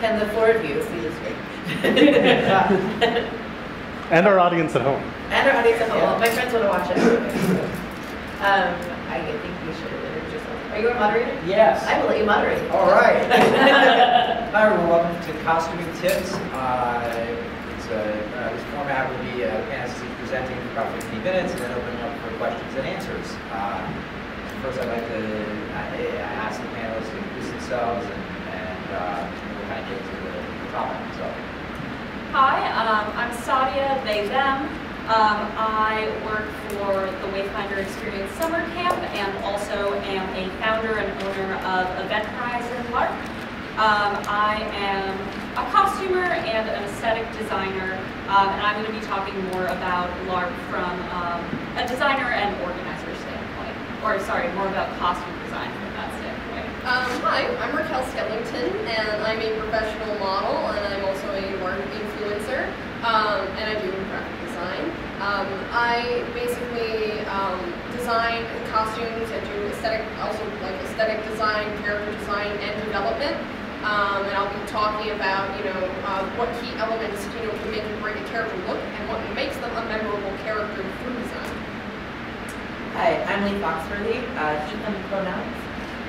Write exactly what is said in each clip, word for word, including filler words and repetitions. Can the four of you see the screen? And our audience at home. And our audience at home. Yeah. My friends want to watch it. um, I think we should introduce yourself. Are you a moderator? Yes. I will let you moderate. All right. Hi, everyone. Welcome to Costuming Tips. Uh, it's a, uh, this format will be uh, fantasy presenting for about fifteen minutes and then opening up for questions and answers. Uh, first, I'd like to uh, ask the panelists to introduce themselves and, and uh, we'll kind of get to the topic. So. Hi, um, I'm Sadia, they, them. Um, I work for the Wayfinder Experience Summer Camp and also am a founder and owner of Event Horizon LARP. Um, I am a costumer and an aesthetic designer, um, and I'm going to be talking more about LARP from um, a designer and organizer standpoint, or sorry, more about costume design from that standpoint. Um, hi, I'm Raquel Skellington, and I'm a professional model, and I'm also a LARP influencer, um, and I do graphic design. Um, I basically um, design costumes and do aesthetic, also like aesthetic design, character design, and development. Um, and I'll be talking about, you know, uh, what key elements, you know, can make and break a character look, and what makes them a memorable character through design. Hi, I'm Lee Foxworthy, uh, he, them pronouns.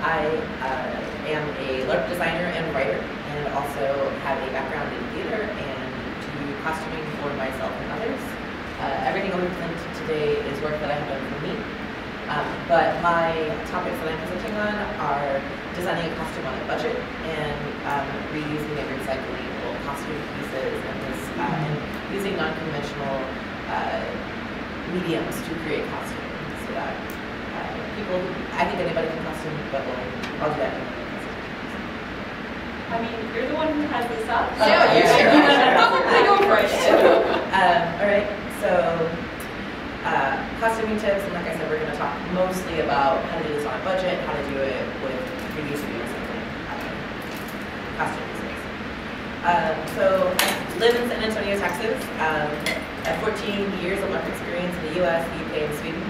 I uh, am a LARP designer and writer, and also have a background in theater and do costuming for myself and others. Uh, everything I'll be presenting today is work that I have done for me, um, but my topics that I'm presenting on are designing a costume on a budget and um, reusing and recycling old costume pieces and, this, uh, and using non-conventional uh, mediums to create costume so that uh, people, I think anybody can costume, but like, I'll do that. I mean, you're the one who has this up. So yeah, you're sure. Probably go for it. um, all right, so uh, costuming tips, and like I said, we're going to talk mostly about how to do this on a budget, how to do it with reducing something, um, costume space. Um, so I live in San Antonio, Texas. Um, I have fourteen years of LARP experience in the U S, the U K, and Sweden.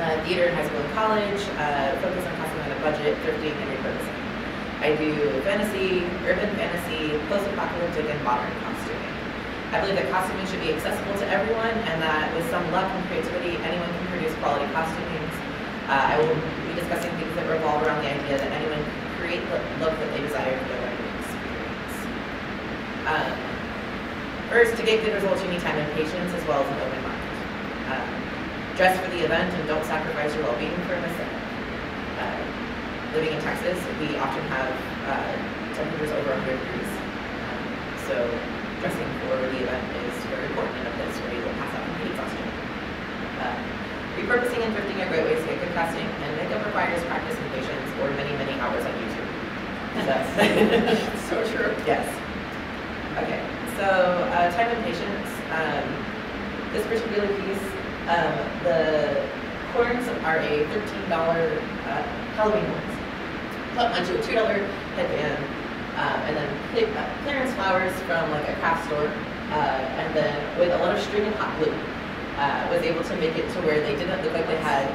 Uh, theater in high school and college, uh, focus on costume on a budget, thrifting, and repurposing. I do fantasy, urban fantasy, post-apocalyptic, and modern costuming. I believe that costuming should be accessible to everyone, and that with some luck and creativity, anyone can produce quality costumings. Uh, I will be discussing things that revolve around the idea that anyone can create the look that they desire for their own experience. Um, first, to get good results, you need time and patience, as well as an open mind. Um, dress for the event and don't sacrifice your well-being for a mistake. Uh, Living in Texas, we often have uh, temperatures over one hundred degrees. Um, so dressing for the event is very important in a place where you will pass out complete exhaustion. Uh, repurposing and thrifting are great ways to get good casting, and makeup requires practice and patience or many, many hours on YouTube. That's so true. Yes. Okay, so uh, time and patience. Um, this particular piece, um, the corns are a thirteen dollar uh, Halloween ones. Put onto a two dollar headband, um, and then clearance flowers from like a craft store, uh, and then with a lot of string and hot glue, uh, was able to make it to where they didn't look like they had,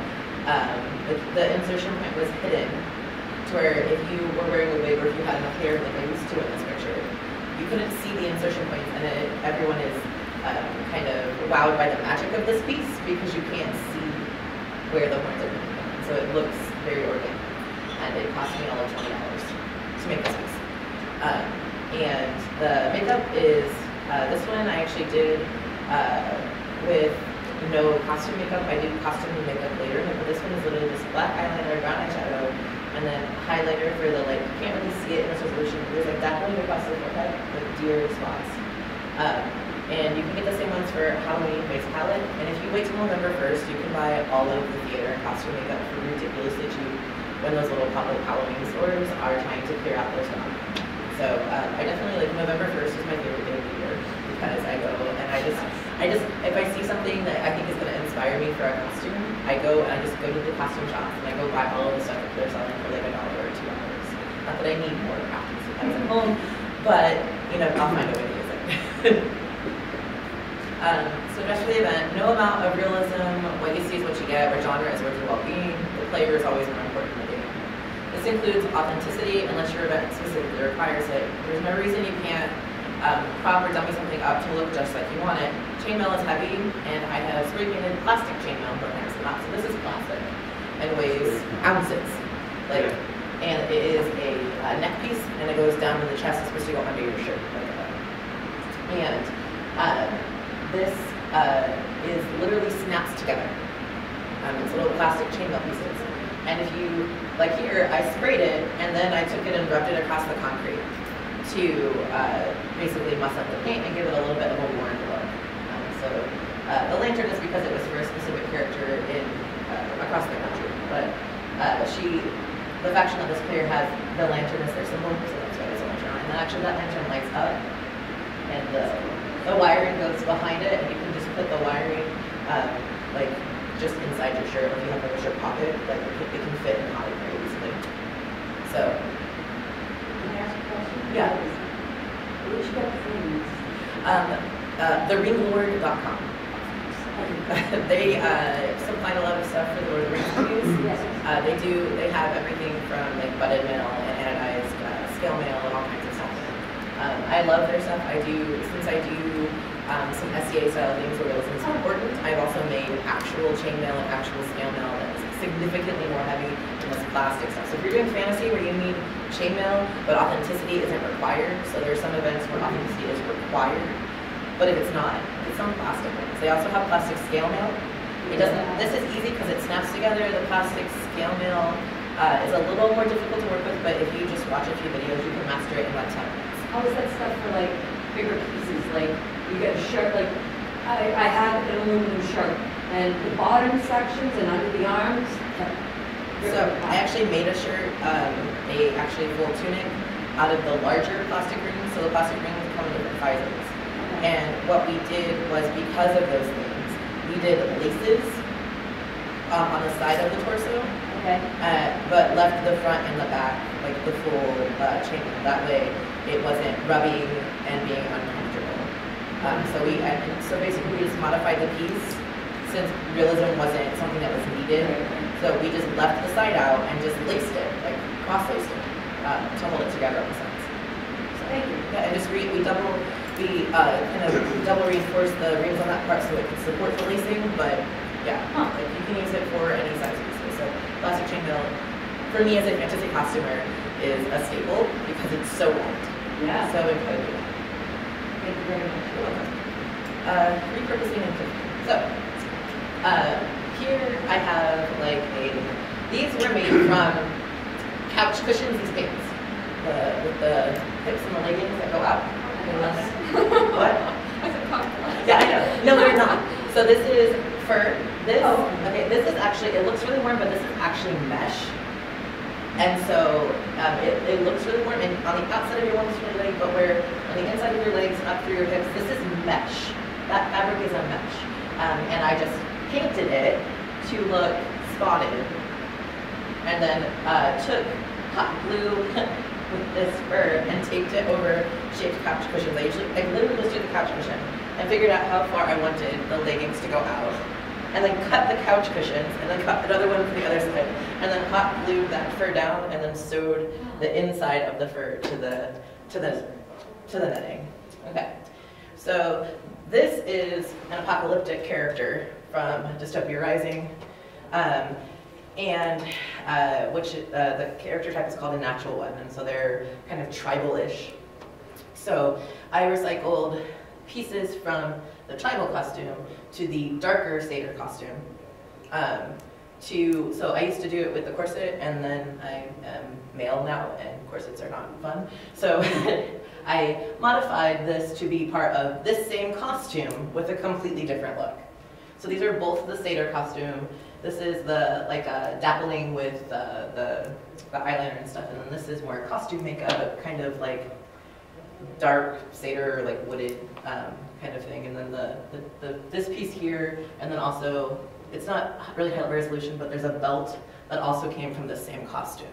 um, the, the insertion point was hidden, to where if you were wearing a wig or if you had enough hair like I used to in this picture, you couldn't see the insertion point, and it, everyone is um, kind of wowed by the magic of this piece because you can't see where the horns are coming from, so it looks very organic. And it cost me all of twenty dollars to make this piece. Um, and the makeup is, uh, this one I actually did uh, with no costume makeup. I did costume makeup later, but this one is literally just black eyeliner, brown eyeshadow, and then highlighter for the, like, you can't really see it in this resolution, but there's like that one across the forehead, like deer spots. Um, and you can get the same ones for Halloween base palette, and if you wait till November first, you can buy all of the theater and costume makeup for ridiculously cheap, when those little public Halloween stores are trying to clear out their stock. So um, I definitely, like, November first is my favorite day of the year because I go and I just, I just, if I see something that I think is gonna inspire me for a costume, I go and I just go to the costume shop and I go buy all of the stuff that they're selling for like a dollar or two dollars. Not that I need more costume supplies at home, but you know, I'll find a way to use it. um, so just for the event, no amount of realism, what you see is what you get, or genre is worth your well-being. The player is always more important. This includes authenticity, unless your event specifically requires it. There's no reason you can't um, prop or dummy something up to look just like you want it. Chainmail is heavy, and I have spray-painted plastic chainmail programs, not so this is plastic, and weighs ounces. Like, and it is a, a neck piece, and it goes down to the chest. It's supposed to go under your shirt. Like that. And uh, this uh, is literally snaps together. Um, it's little plastic chainmail pieces. And if you, like here, I sprayed it, and then I took it and rubbed it across the concrete to uh, basically muss up the paint and give it a little bit of a worn look. Um, so uh, the lantern is because it was for a specific character in uh, across the country. But uh, she, the faction that this player has the lantern as their symbol, so that's why there's a lantern on. And then actually that lantern lights up, and the, the wiring goes behind it, and you can just put the wiring um, like just inside your shirt. If you have like a shirt pocket, like it, it can fit in hot very easily. So. Can I ask a question? Yeah. Where did you get the things? Um, uh, The Ringlord dot com. They uh, supply a lot of stuff for the Lord of the Rings reviews. Yes. Uh, they do. They have everything from like butted mail and anodized uh, scale mail and all kinds of stuff. Um, I love their stuff. I do since I do. Um, some S C A style things where realism is important. I've also made actual chainmail and actual scale mail that's significantly more heavy than this plastic stuff. So if you're doing fantasy where you need chainmail, but authenticity isn't required, so there's some events where authenticity is required, but if it's not, it's some plastic ones. They also have plastic scale mail. It doesn't. This is easy because it snaps together. The plastic scale mail uh, is a little more difficult to work with, but if you just watch a few videos, you can master it in about ten minutes. How is that stuff for like bigger pieces, like? You get a shirt, like, I, I had an aluminum shirt, and the bottom sections and under the arms. So I actually made a shirt, um, a actually full tunic, out of the larger plastic rings. So the plastic rings come in different sizes. And what we did was, because of those things, we did laces um, on the side of the torso, okay. uh, but left the front and the back, like the full uh, chain. That way it wasn't rubbing and being uncomfortable. Um, so we, I, so basically we just modified the piece since realism wasn't something that was needed. So we just left the side out and just laced it, like cross-laced it, um, to hold it together in a sense. So thank you. Yeah, and just re, we double, we uh, kind of double reinforce the rings on that part so it can support the lacing. But yeah, huh. Like you can use it for any size pieces. So plastic chainmail, for me as a fantasy costumer, is a staple because it's so light. Yeah. So incredible. Thank you very much. You're welcome. Uh, repurposing and thinking. So, uh, here I have like a, these were made from couch cushions, these pants. The, with the hips and the leggings that go up. What? Yeah, I know. No, they're not. So this is fur. This, okay, this is actually, it looks really warm, but this is actually mesh. And so um, it, it looks really warm, and on the outside of your warmest your leg, but where on the inside of your legs, up through your hips, this is mesh. That fabric is a mesh. Um, and I just painted it to look spotted. And then uh, took hot glue with this fur and taped it over shaped couch cushions. I usually, I literally just did the couch cushion and figured out how far I wanted the leggings to go out. And then cut the couch cushions, and then cut another one from the other side, and then hot glued that fur down, and then sewed the inside of the fur to the to the to the netting. Okay, so this is an apocalyptic character from Dystopia Rising, um, and uh, which uh, the character type is called a natural one, and so they're kind of tribal-ish. So I recycled pieces from the tribal costume to the darker satyr costume. Um, to so I used to do it with the corset, and then I am male now, and corsets are not fun. So I modified this to be part of this same costume with a completely different look. So these are both the satyr costume. This is the like a uh, dappling with uh, the, the eyeliner and stuff, and then this is more costume makeup, kind of like dark satyr, like wooded. Um, kind of thing, and then the, the, the this piece here, and then also, it's not really high resolution, but there's a belt that also came from the same costume.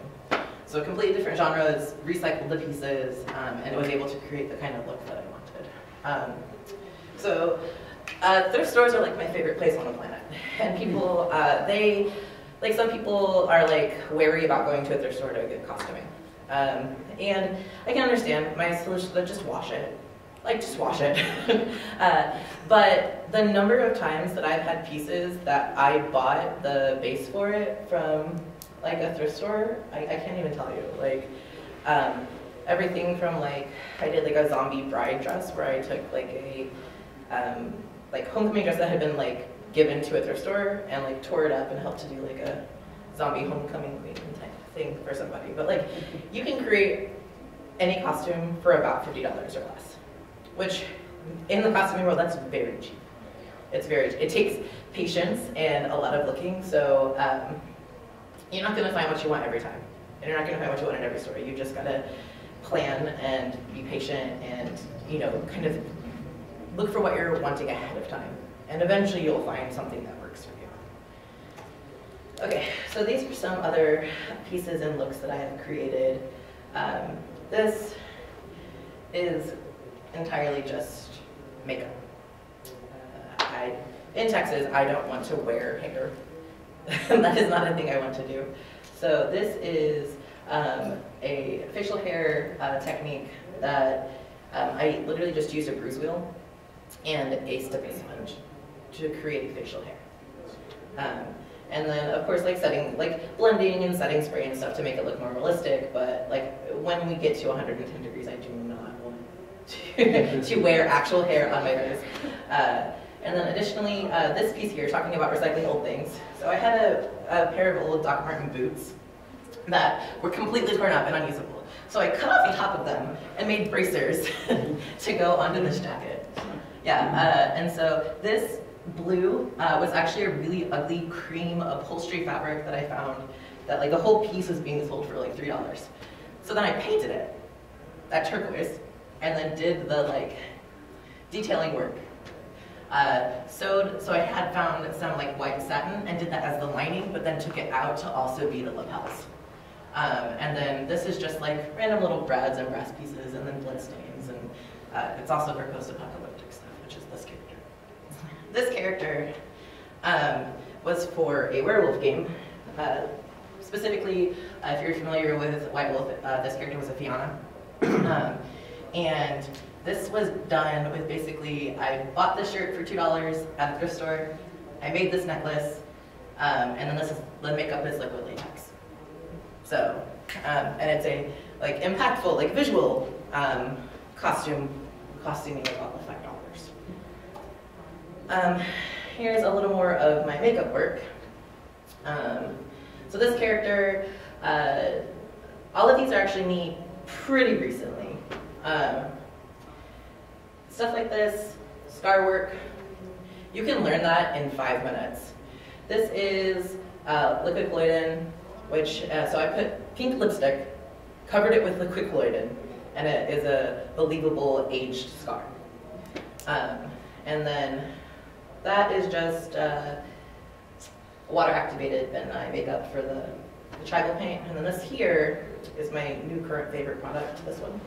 So a completely different genres, recycled the pieces, um, and was able to create the kind of look that I wanted. Um, so uh, thrift stores are like my favorite place on the planet, and people, uh, they like some people are like wary about going to a thrift store to get costuming. Um, and I can understand my solution, just wash it. Like, just wash it. uh, but the number of times that I've had pieces that I bought the base for it from like a thrift store, I, I can't even tell you. Like, um, everything from like, I did like a zombie bride dress where I took like a um, like homecoming dress that had been like given to a thrift store and like tore it up and helped to do like a zombie homecoming queen type thing for somebody. But like, you can create any costume for about fifty dollars or less, which in the costuming world, that's very cheap. It's very, it takes patience and a lot of looking, so um, you're not gonna find what you want every time. And you're not gonna find what you want in every story. You just gotta plan and be patient and, you know, kind of look for what you're wanting ahead of time. And eventually you'll find something that works for you. Okay, so these are some other pieces and looks that I have created. Um, this is entirely just makeup. Uh, I, in Texas, I don't want to wear hair. That is not a thing I want to do. So this is um, a facial hair uh, technique that um, I literally just used a bruise wheel and a stepping sponge to create facial hair. Um, and then of course like setting, like blending and setting spray and stuff to make it look more realistic, but like when we get to one hundred ten degrees, I do not want to, to wear actual hair on my face. Uh, and then additionally, uh, this piece here, talking about recycling old things. So I had a, a pair of old Doc Marten boots that were completely torn up and unusable. So I cut off the top of them and made bracers to go onto this jacket. Yeah, uh, and so this blue uh, was actually a really ugly cream upholstery fabric that I found that like the whole piece was being sold for like three dollars. So then I painted it, that turquoise, and then did the like detailing work. Uh, sewed, so I had found some like white satin and did that as the lining, but then took it out to also be the lapels. Um, and then this is just like random little brads and brass pieces and then blood stains, and uh, it's also for post-apocalyptic stuff, which is this character. This character um, was for a werewolf game. Uh, specifically, uh, if you're familiar with White Wolf, uh, this character was a Fianna. Um, and this was done with basically, I bought this shirt for two dollars at a thrift store, I made this necklace, um, and then this is, the makeup is liquid latex. So, um, and it's a like impactful, like visual um, costume, costing me about five dollars. Um, here's a little more of my makeup work. Um, so this character, uh, all of these are actually me pretty recently. Um, Stuff like this, scar work, you can learn that in five minutes. This is uh, liquid colloidin, which, uh, so I put pink lipstick, covered it with liquid colloidin, and it is a believable aged scar. Um, and then that is just uh, water activated Ben Nye makeup for the, the tribal paint. And then this here is my new current favorite product, this one.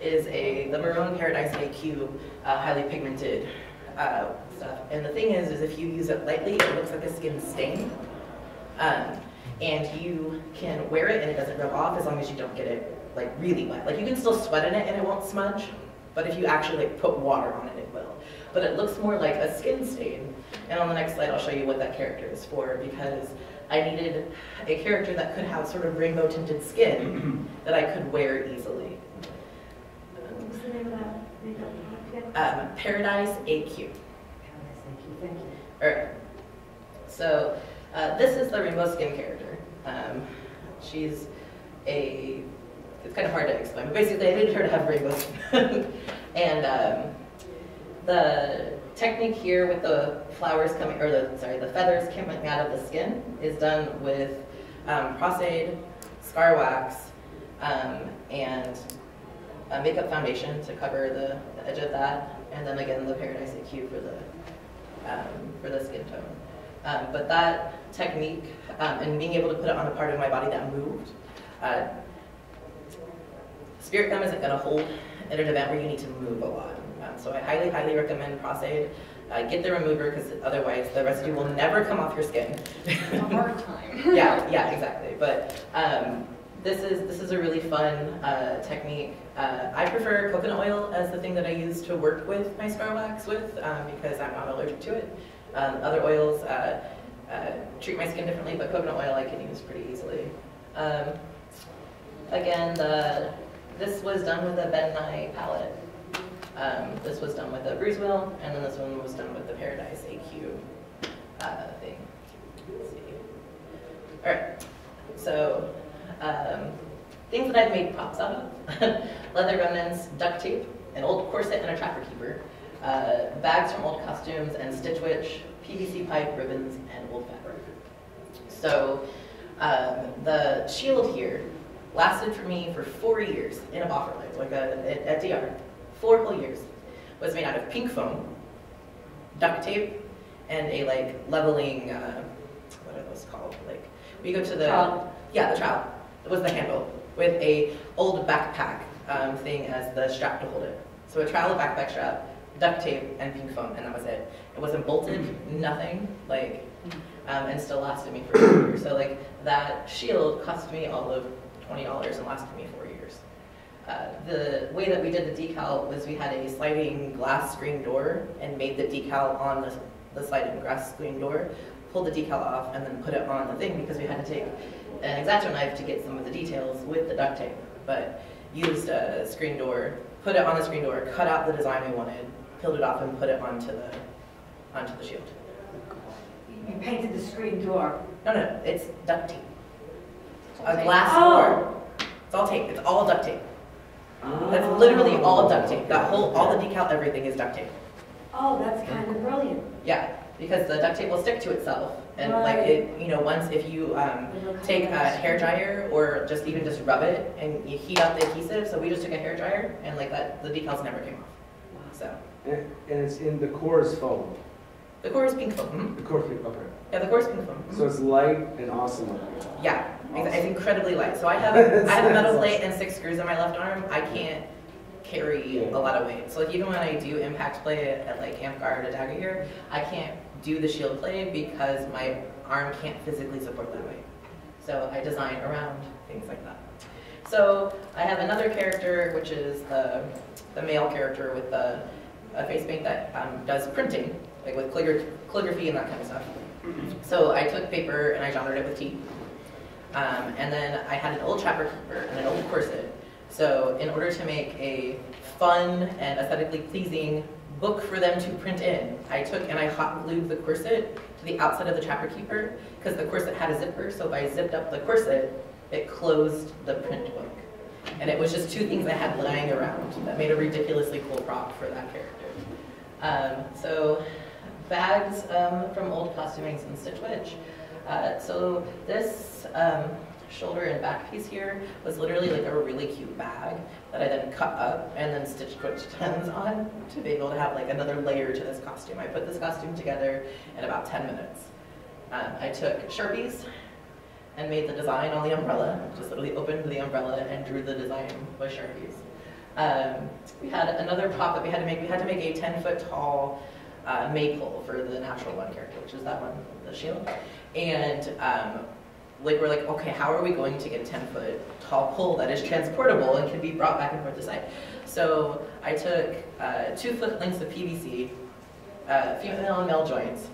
Is a the maroon Paradise A Q uh, highly pigmented uh, stuff, and the thing is, is if you use it lightly, it looks like a skin stain, um, and you can wear it and it doesn't rub off as long as you don't get it like really wet. Like you can still sweat in it and it won't smudge, but if you actually like put water on it, it will. But it looks more like a skin stain. And on the next slide, I'll show you what that character is for, because I needed a character that could have sort of rainbow tinted skin that I could wear easily. Um, Paradise A Q. Alright, so uh, this is the rainbow skin character. Um, she's a, it's kind of hard to explain, but basically I needed her to have rainbow skin. And um, the technique here with the flowers coming, or the, sorry, the feathers coming out of the skin is done with um, Pros-Aid, scar wax, um, and Uh, makeup foundation to cover the, the edge of that, and then again the Paradise A Q for the um, for the skin tone. Um, but that technique um, and being able to put it on a part of my body that moved, uh, spirit gum isn't going to hold at an event where you need to move a lot. Um, so I highly, highly recommend Pros-Aid. Uh, get the remover, because otherwise the residue will never come off your skin. A hard time. Yeah, yeah, exactly. But um, this is this is a really fun uh, technique. Uh, I prefer coconut oil as the thing that I use to work with my star wax with, um, because I'm not allergic to it. Um, other oils uh, uh, treat my skin differently, but coconut oil I can use pretty easily. Um, again, the, this was done with a Ben Nye palette. Um, this was done with a bruise wheel, and then this one was done with the Paradise A Q uh, thing. Let's see. All right, so um, things that I've made props out of: leather remnants, duct tape, an old corset and a trapper keeper, uh, bags from old costumes and Stitch Witch, P V C pipe, ribbons, and old fabric. So um, the shield here lasted for me for four years in a boffer light, like a, at D R. Four whole years. Was made out of pink foam, duct tape, and a like leveling. Uh, what are those called? Like we go to the trowel. Yeah, the trowel was the handle with a old backpack um, thing as the strap to hold it. So a trowel, a backpack strap, duct tape, and pink foam, and that was it. It wasn't bolted, nothing. Like, um, and still lasted me for four years. So like that shield cost me all of twenty dollars and lasted me four years. Uh, the way that we did the decal was we had a sliding glass screen door and made the decal on the, the sliding glass screen door, pulled the decal off, and then put it on the thing because we had to take an X-Acto knife to get some of the details with the duct tape. But used a screen door, put it on the screen door, cut out the design we wanted, peeled it off, and put it onto the onto the shield. You painted the screen door? No, no, it's duct tape. A glass door. It's all tape. It's all duct tape. That's literally all duct tape. That whole, all the decal, everything is duct tape. Oh, that's kind of brilliant. Yeah, because the duct tape will stick to itself, and right. like it, you know, once if you um, take a hair dryer or just even just rub it and you heat up the adhesive. So we just took a hair dryer and like that, the decals never came off. So. And it's in the core is foam. The core is pink foam. Mm-hmm. The core is pink foam. Yeah, the core is pink foam. Mm-hmm. So it's light and awesome. Yeah. It's incredibly light. So I have I have a metal plate and six screws in my left arm. I can't carry a lot of weight. So like even when I do impact play at like Camp Guard or Dagger here, I can't do the shield play because my arm can't physically support that weight. So I design around things like that. So I have another character, which is the the male character with the a face paint that um, does printing, like with calligraphy and that kind of stuff. So I took paper and I gendered it with tea. Um, and then I had an old trapper keeper and an old corset. So in order to make a fun and aesthetically pleasing book for them to print in, I took and I hot glued the corset to the outside of the trapper keeper because the corset had a zipper. So if I zipped up the corset, it closed the print book. And it was just two things I had lying around that made a ridiculously cool prop for that character. Um, so bags um, from old costumings and Stitch Witch. Uh, so this um, shoulder and back piece here was literally like a really cute bag that I then cut up and then stitched tens on to be able to have like another layer to this costume. I put this costume together in about ten minutes. Um, I took Sharpies and made the design on the umbrella, just literally opened the umbrella and drew the design with Sharpies. Um, we had another prop that we had to make. We had to make a ten foot tall uh, maypole for the natural one character, which is that one, the shield. And um, like we're like, okay, how are we going to get a ten foot tall pole that is transportable and can be brought back and forth to site? So I took uh, two foot lengths of P V C, uh, female and male joints,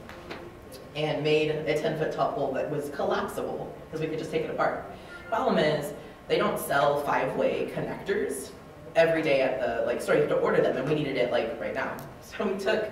and made a ten foot tall pole that was collapsible because we could just take it apart. Problem is, they don't sell five way connectors every day at the like store. You have to order them, and we needed it like right now. So we took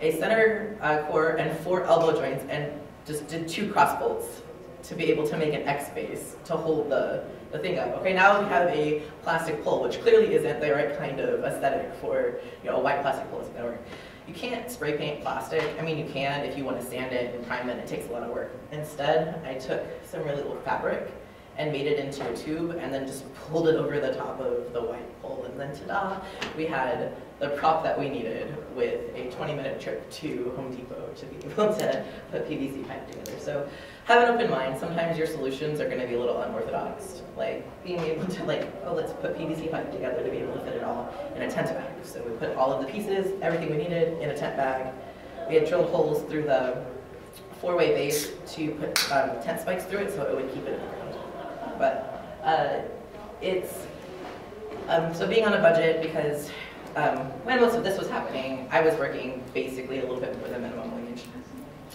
a center uh, core and four elbow joints and just did two cross bolts to be able to make an X base to hold the, the thing up. Okay, now we have a plastic pole, which clearly isn't the right kind of aesthetic for, you know, a white plastic pole isn't gonna work. You can't spray paint plastic. I mean, you can if you want to sand it and prime it, it takes a lot of work. Instead, I took some really old fabric and made it into a tube and then just pulled it over the top of the white pole, and then ta-da, we had the prop that we needed with a twenty minute trip to Home Depot to be able to put P V C pipe together. So have an open mind. Sometimes your solutions are gonna be a little unorthodox. Like being able to like, oh, let's put P V C pipe together to be able to fit it all in a tent bag. So we put all of the pieces, everything we needed in a tent bag. We had drilled holes through the four-way base to put um, tent spikes through it so it would keep it in the ground. But uh, it's, um, so being on a budget, because um, when most of this was happening, I was working basically a little bit more than minimum wage.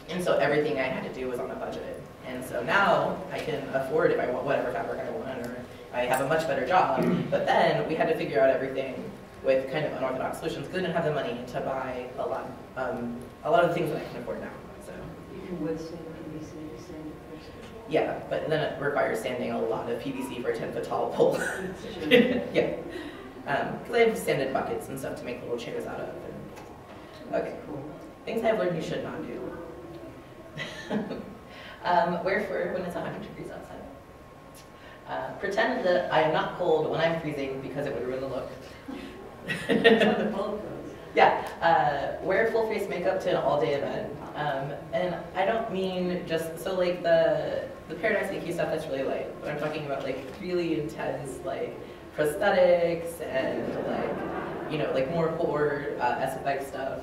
And so everything I had to do was on a budget. And so now I can afford if I want whatever fabric I want, or I have a much better job. But then we had to figure out everything with kind of unorthodox solutions because I didn't have the money to buy a lot, um, a lot of the things that I can afford now. So you can withstand P V C to sand it first. Yeah, but then it requires sanding a lot of P V C for a ten foot tall pole. Yeah, because um, I have sanded buckets and stuff to make little chairs out of. And, okay, cool. Things I've learned you should not do. um, wear fur when it's one hundred degrees outside. Uh, pretend that I am not cold when I'm freezing because it would ruin the look. Yeah, uh, wear full face makeup to an all day event. Um, and I don't mean just, so like the, the Paradise A Q stuff that's really light, but I'm talking about like really intense like prosthetics and like, you know, like more horror uh, S F X stuff.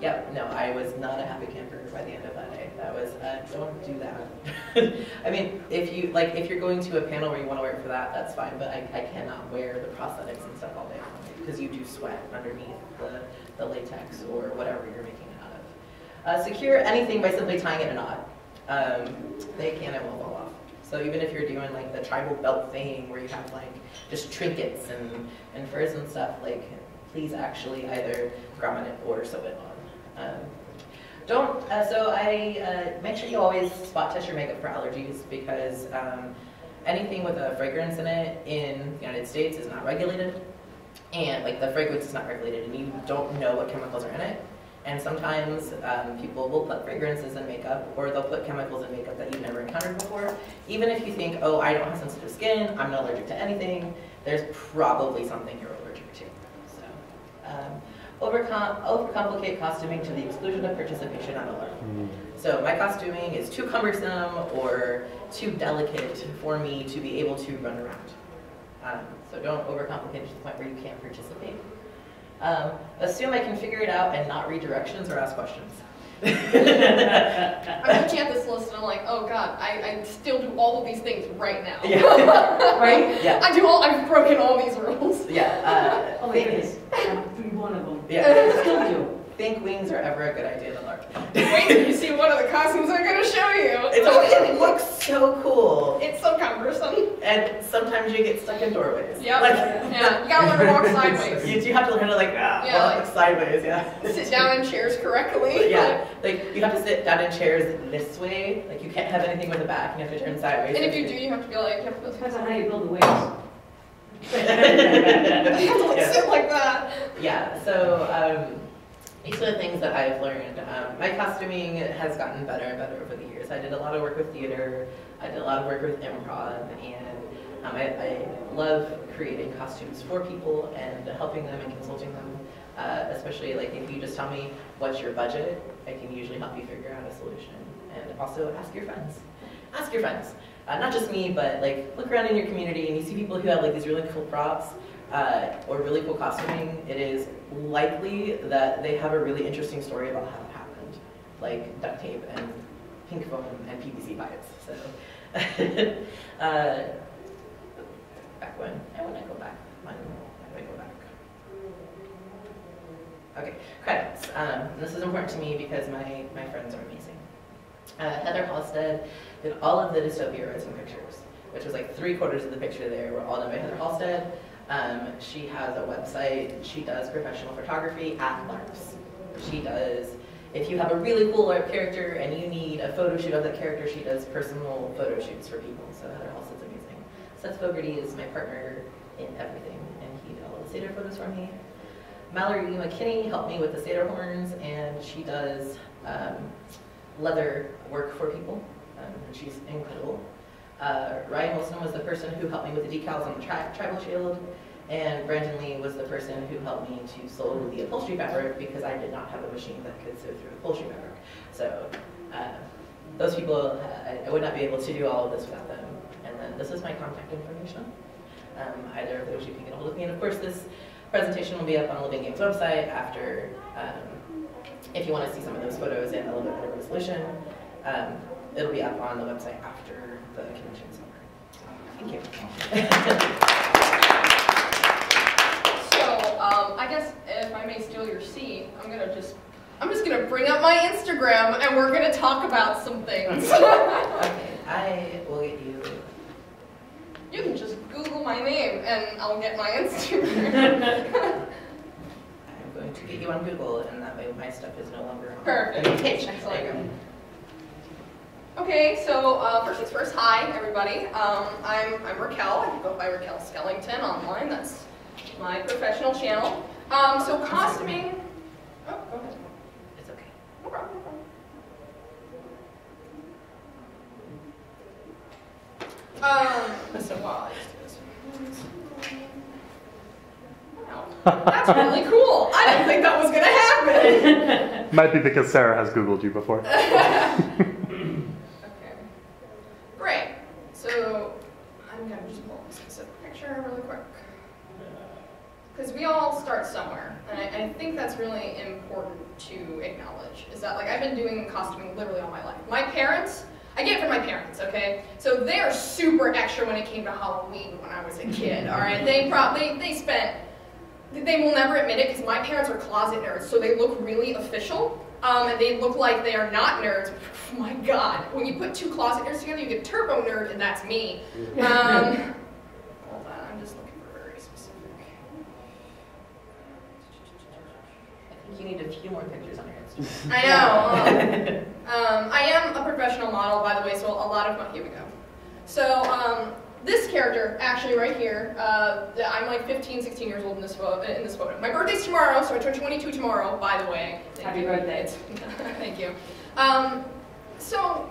Yep, no, I was not a happy camper by the end of that day. That was, uh, don't do that. I mean, if you, like, if you're going to a panel where you want to wear it for that, that's fine, but I, I cannot wear the prosthetics and stuff all day long because you do sweat underneath the, the latex or whatever you're making it out of. Uh, secure anything by simply tying it in a knot. Um, they can and will fall off. So even if you're doing, like, the tribal belt thing where you have, like, just trinkets and, and furs and stuff, like, please actually either grommet it or sew it on. Um, don't, uh, so I, uh, make sure you always spot test your makeup for allergies because um, anything with a fragrance in it in the United States is not regulated, and like the fragrance is not regulated and you don't know what chemicals are in it, and sometimes um, people will put fragrances in makeup or they'll put chemicals in makeup that you've never encountered before. Even if you think, oh, I don't have sensitive skin, I'm not allergic to anything, there's probably something you're allergic to. So. Um, Overcom overcomplicate costuming to the exclusion of participation on a LARP. Mm. So my costuming is too cumbersome or too delicate for me to be able to run around. Um, so don't overcomplicate it to the point where you can't participate. Um, assume I can figure it out and not read directions or ask questions. I'm looking at this list and I'm like, oh god, I, I still do all of these things right now. Yeah. Right? Yeah. I do all, I've broken all these rules. Yeah. Uh, oh my goodness. One of them. Yeah. Still do. Think wings are ever a good idea to LARP. Wait till you see one of the costumes I'm going to show you. It's okay. It looks so cool. It's so cumbersome. And sometimes you get stuck in doorways. Yep. Like, yeah. You gotta learn to walk sideways. You do have to learn to like, ah, yeah, walk like, sideways, yeah. Sit down in chairs correctly. Yeah. Like, you have to sit down in chairs this way. Like, you can't have anything with the back. You have to turn sideways. And if you do, you have to be like, you have to depends on how you build the waves. Yeah. Sit like that. Yeah, so um, these are the things that I've learned. Um, my costuming has gotten better and better over the years. I did a lot of work with theater, I did a lot of work with improv, and um, I, I love creating costumes for people and helping them and consulting them. Uh, especially like if you just tell me what's your budget, I can usually help you figure out a solution. And also ask your friends. Ask your friends. Uh, not just me, but like look around in your community and you see people who have like these really cool props uh, or really cool costuming, it is likely that they have a really interesting story about how it happened, like duct tape and pink foam and P V C pipes. So, uh, back when I want to go back. When I go back. Okay, credits. Um, this is important to me because my my friends are amazing. Uh, Heather Halstead did all of the Dystopia Rising pictures, which was like three quarters of the picture there were all done by Heather Halstead. Um, she has a website, she does professional photography at LARPs. She does, if you have a really cool LARP character and you need a photo shoot of that character, she does personal photo shoots for people, so Heather Halstead's amazing. Seth Fogarty is my partner in everything, and he did all the Seder photos for me. Mallory McKinney helped me with the Seder horns, and she does um, leather work for people, um, and she's incredible. Uh, Ryan Wilson was the person who helped me with the decals on the tri tribal shield, and Brandon Lee was the person who helped me to sew the upholstery fabric because I did not have a machine that could sew through upholstery fabric. So uh, those people, uh, I, I would not be able to do all of this without them. And then this is my contact information. Um, either of those you can get a hold of me. And of course this presentation will be up on Living Games website after um, if you want to see some of those photos in a little bit better resolution. Um, it'll be up on the website after the convention is over. Thank you. Um, I guess if I may steal your seat, I'm gonna just I'm just gonna bring up my Instagram and we're gonna talk about some things. Okay, I will get you. You can just Google my name and I'll get my Instagram. I'm going to get you on Google, and that way my stuff is no longer on. Perfect. Page. Excellent. Okay, so uh, first things first. Hi, everybody. Um, I'm I'm Raquel. I go by Raquel Skellington online. That's my professional channel. Um, so costuming. Oh, go ahead. It's okay. No problem. No problem. Um. So wow. That's really cool. I didn't think that was gonna happen. Might be because Sarah has Googled you before. Okay. Great. So I'm gonna just pull this specific picture really quick, because we all start somewhere, and I, I think that's really important to acknowledge, is that like I've been doing costuming literally all my life. My parents, I get it from my parents, okay? So they are super extra when it came to Halloween when I was a kid, all right? They probably, they spent, they will never admit it because my parents are closet nerds, so they look really official, um, and they look like they are not nerds. Oh my God, when you put two closet nerds together, you get turbo nerd, and that's me. Um, You need a few more pictures on your Instagram. I know. Um, um, I am a professional model, by the way, so a lot of my, here we go. So um, this character, actually right here, uh, I'm like fifteen, sixteen years old in this, photo, in this photo. My birthday's tomorrow, so I turn twenty-two tomorrow, by the way. Thank Happy you. birthday. Thank you. Um, so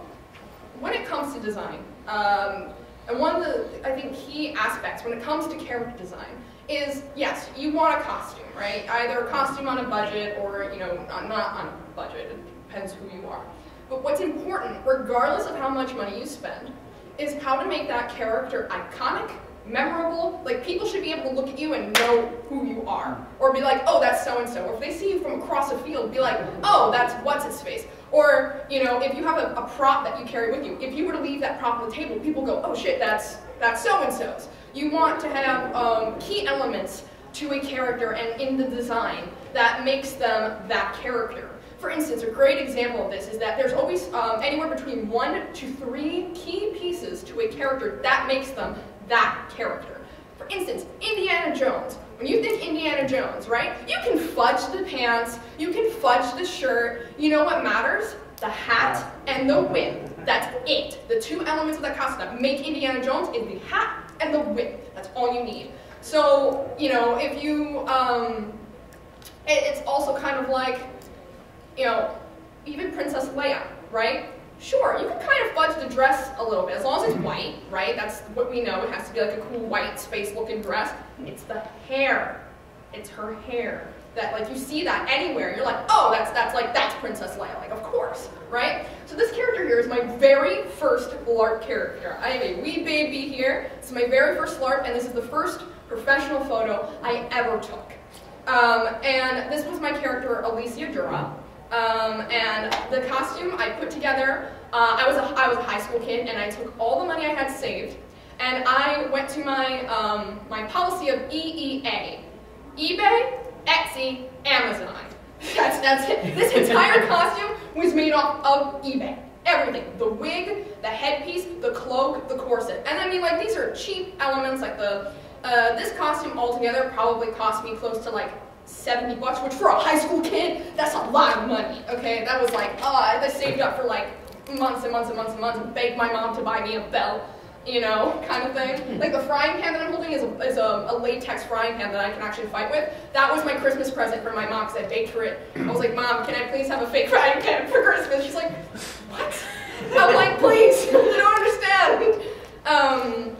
when it comes to design, um, and one of the, I think, key aspects when it comes to character design is, yes, you want a costume, right? Either a costume on a budget or, you know, not, not on a budget. It depends who you are. But what's important, regardless of how much money you spend, is how to make that character iconic, memorable. Like, people should be able to look at you and know who you are. Or be like, oh, that's so-and-so. Or if they see you from across a field, be like, oh, that's what's-its-face. Or, you know, if you have a, a prop that you carry with you, if you were to leave that prop on the table, people go, oh, shit, that's, that's so-and-so's. You want to have um, key elements to a character and in the design that makes them that character. For instance, a great example of this is that there's always um, anywhere between one to three key pieces to a character that makes them that character. For instance, Indiana Jones. When you think Indiana Jones, right, you can fudge the pants, you can fudge the shirt. You know what matters? The hat and the whip. That's it. The two elements of that costume that make Indiana Jones is the hat and the whip. That's all you need. So, you know, if you, um, it, it's also kind of like, you know, even Princess Leia, right? Sure, you can kind of fudge the dress a little bit, as long as it's white, right? That's what we know. It has to be like a cool white space looking dress. It's the hair. It's her hair. That, like, you see that anywhere, you're like, oh, that's, that's like, that's Princess Leia, like, of course, right? So this character here is my very first LARP character. I am a wee baby here. It's my very first LARP, and this is the first professional photo I ever took. Um, and this was my character, Alicia Dura. Um, and the costume I put together, uh, I was a, I was a high school kid, and I took all the money I had saved, and I went to my, um, my policy of E E A. eBay, Etsy, Amazon. That's, that's it. This entire costume was made off of eBay. Everything. The wig, the headpiece, the cloak, the corset. And I mean, like, these are cheap elements. Like, the uh, this costume altogether probably cost me close to, like, seventy bucks, which for a high school kid, that's a lot of money, okay? That was like, uh, I saved up for, like, months and months and months and months and begged my mom to buy me a belt, you know, kind of thing. Like, the frying pan that I'm holding is, a, is a, a latex frying pan that I can actually fight with. That was my Christmas present for my mom, because I baked for it. I was like, Mom, can I please have a fake frying pan for Christmas? She's like, what? I'm like, please, you don't understand. Um,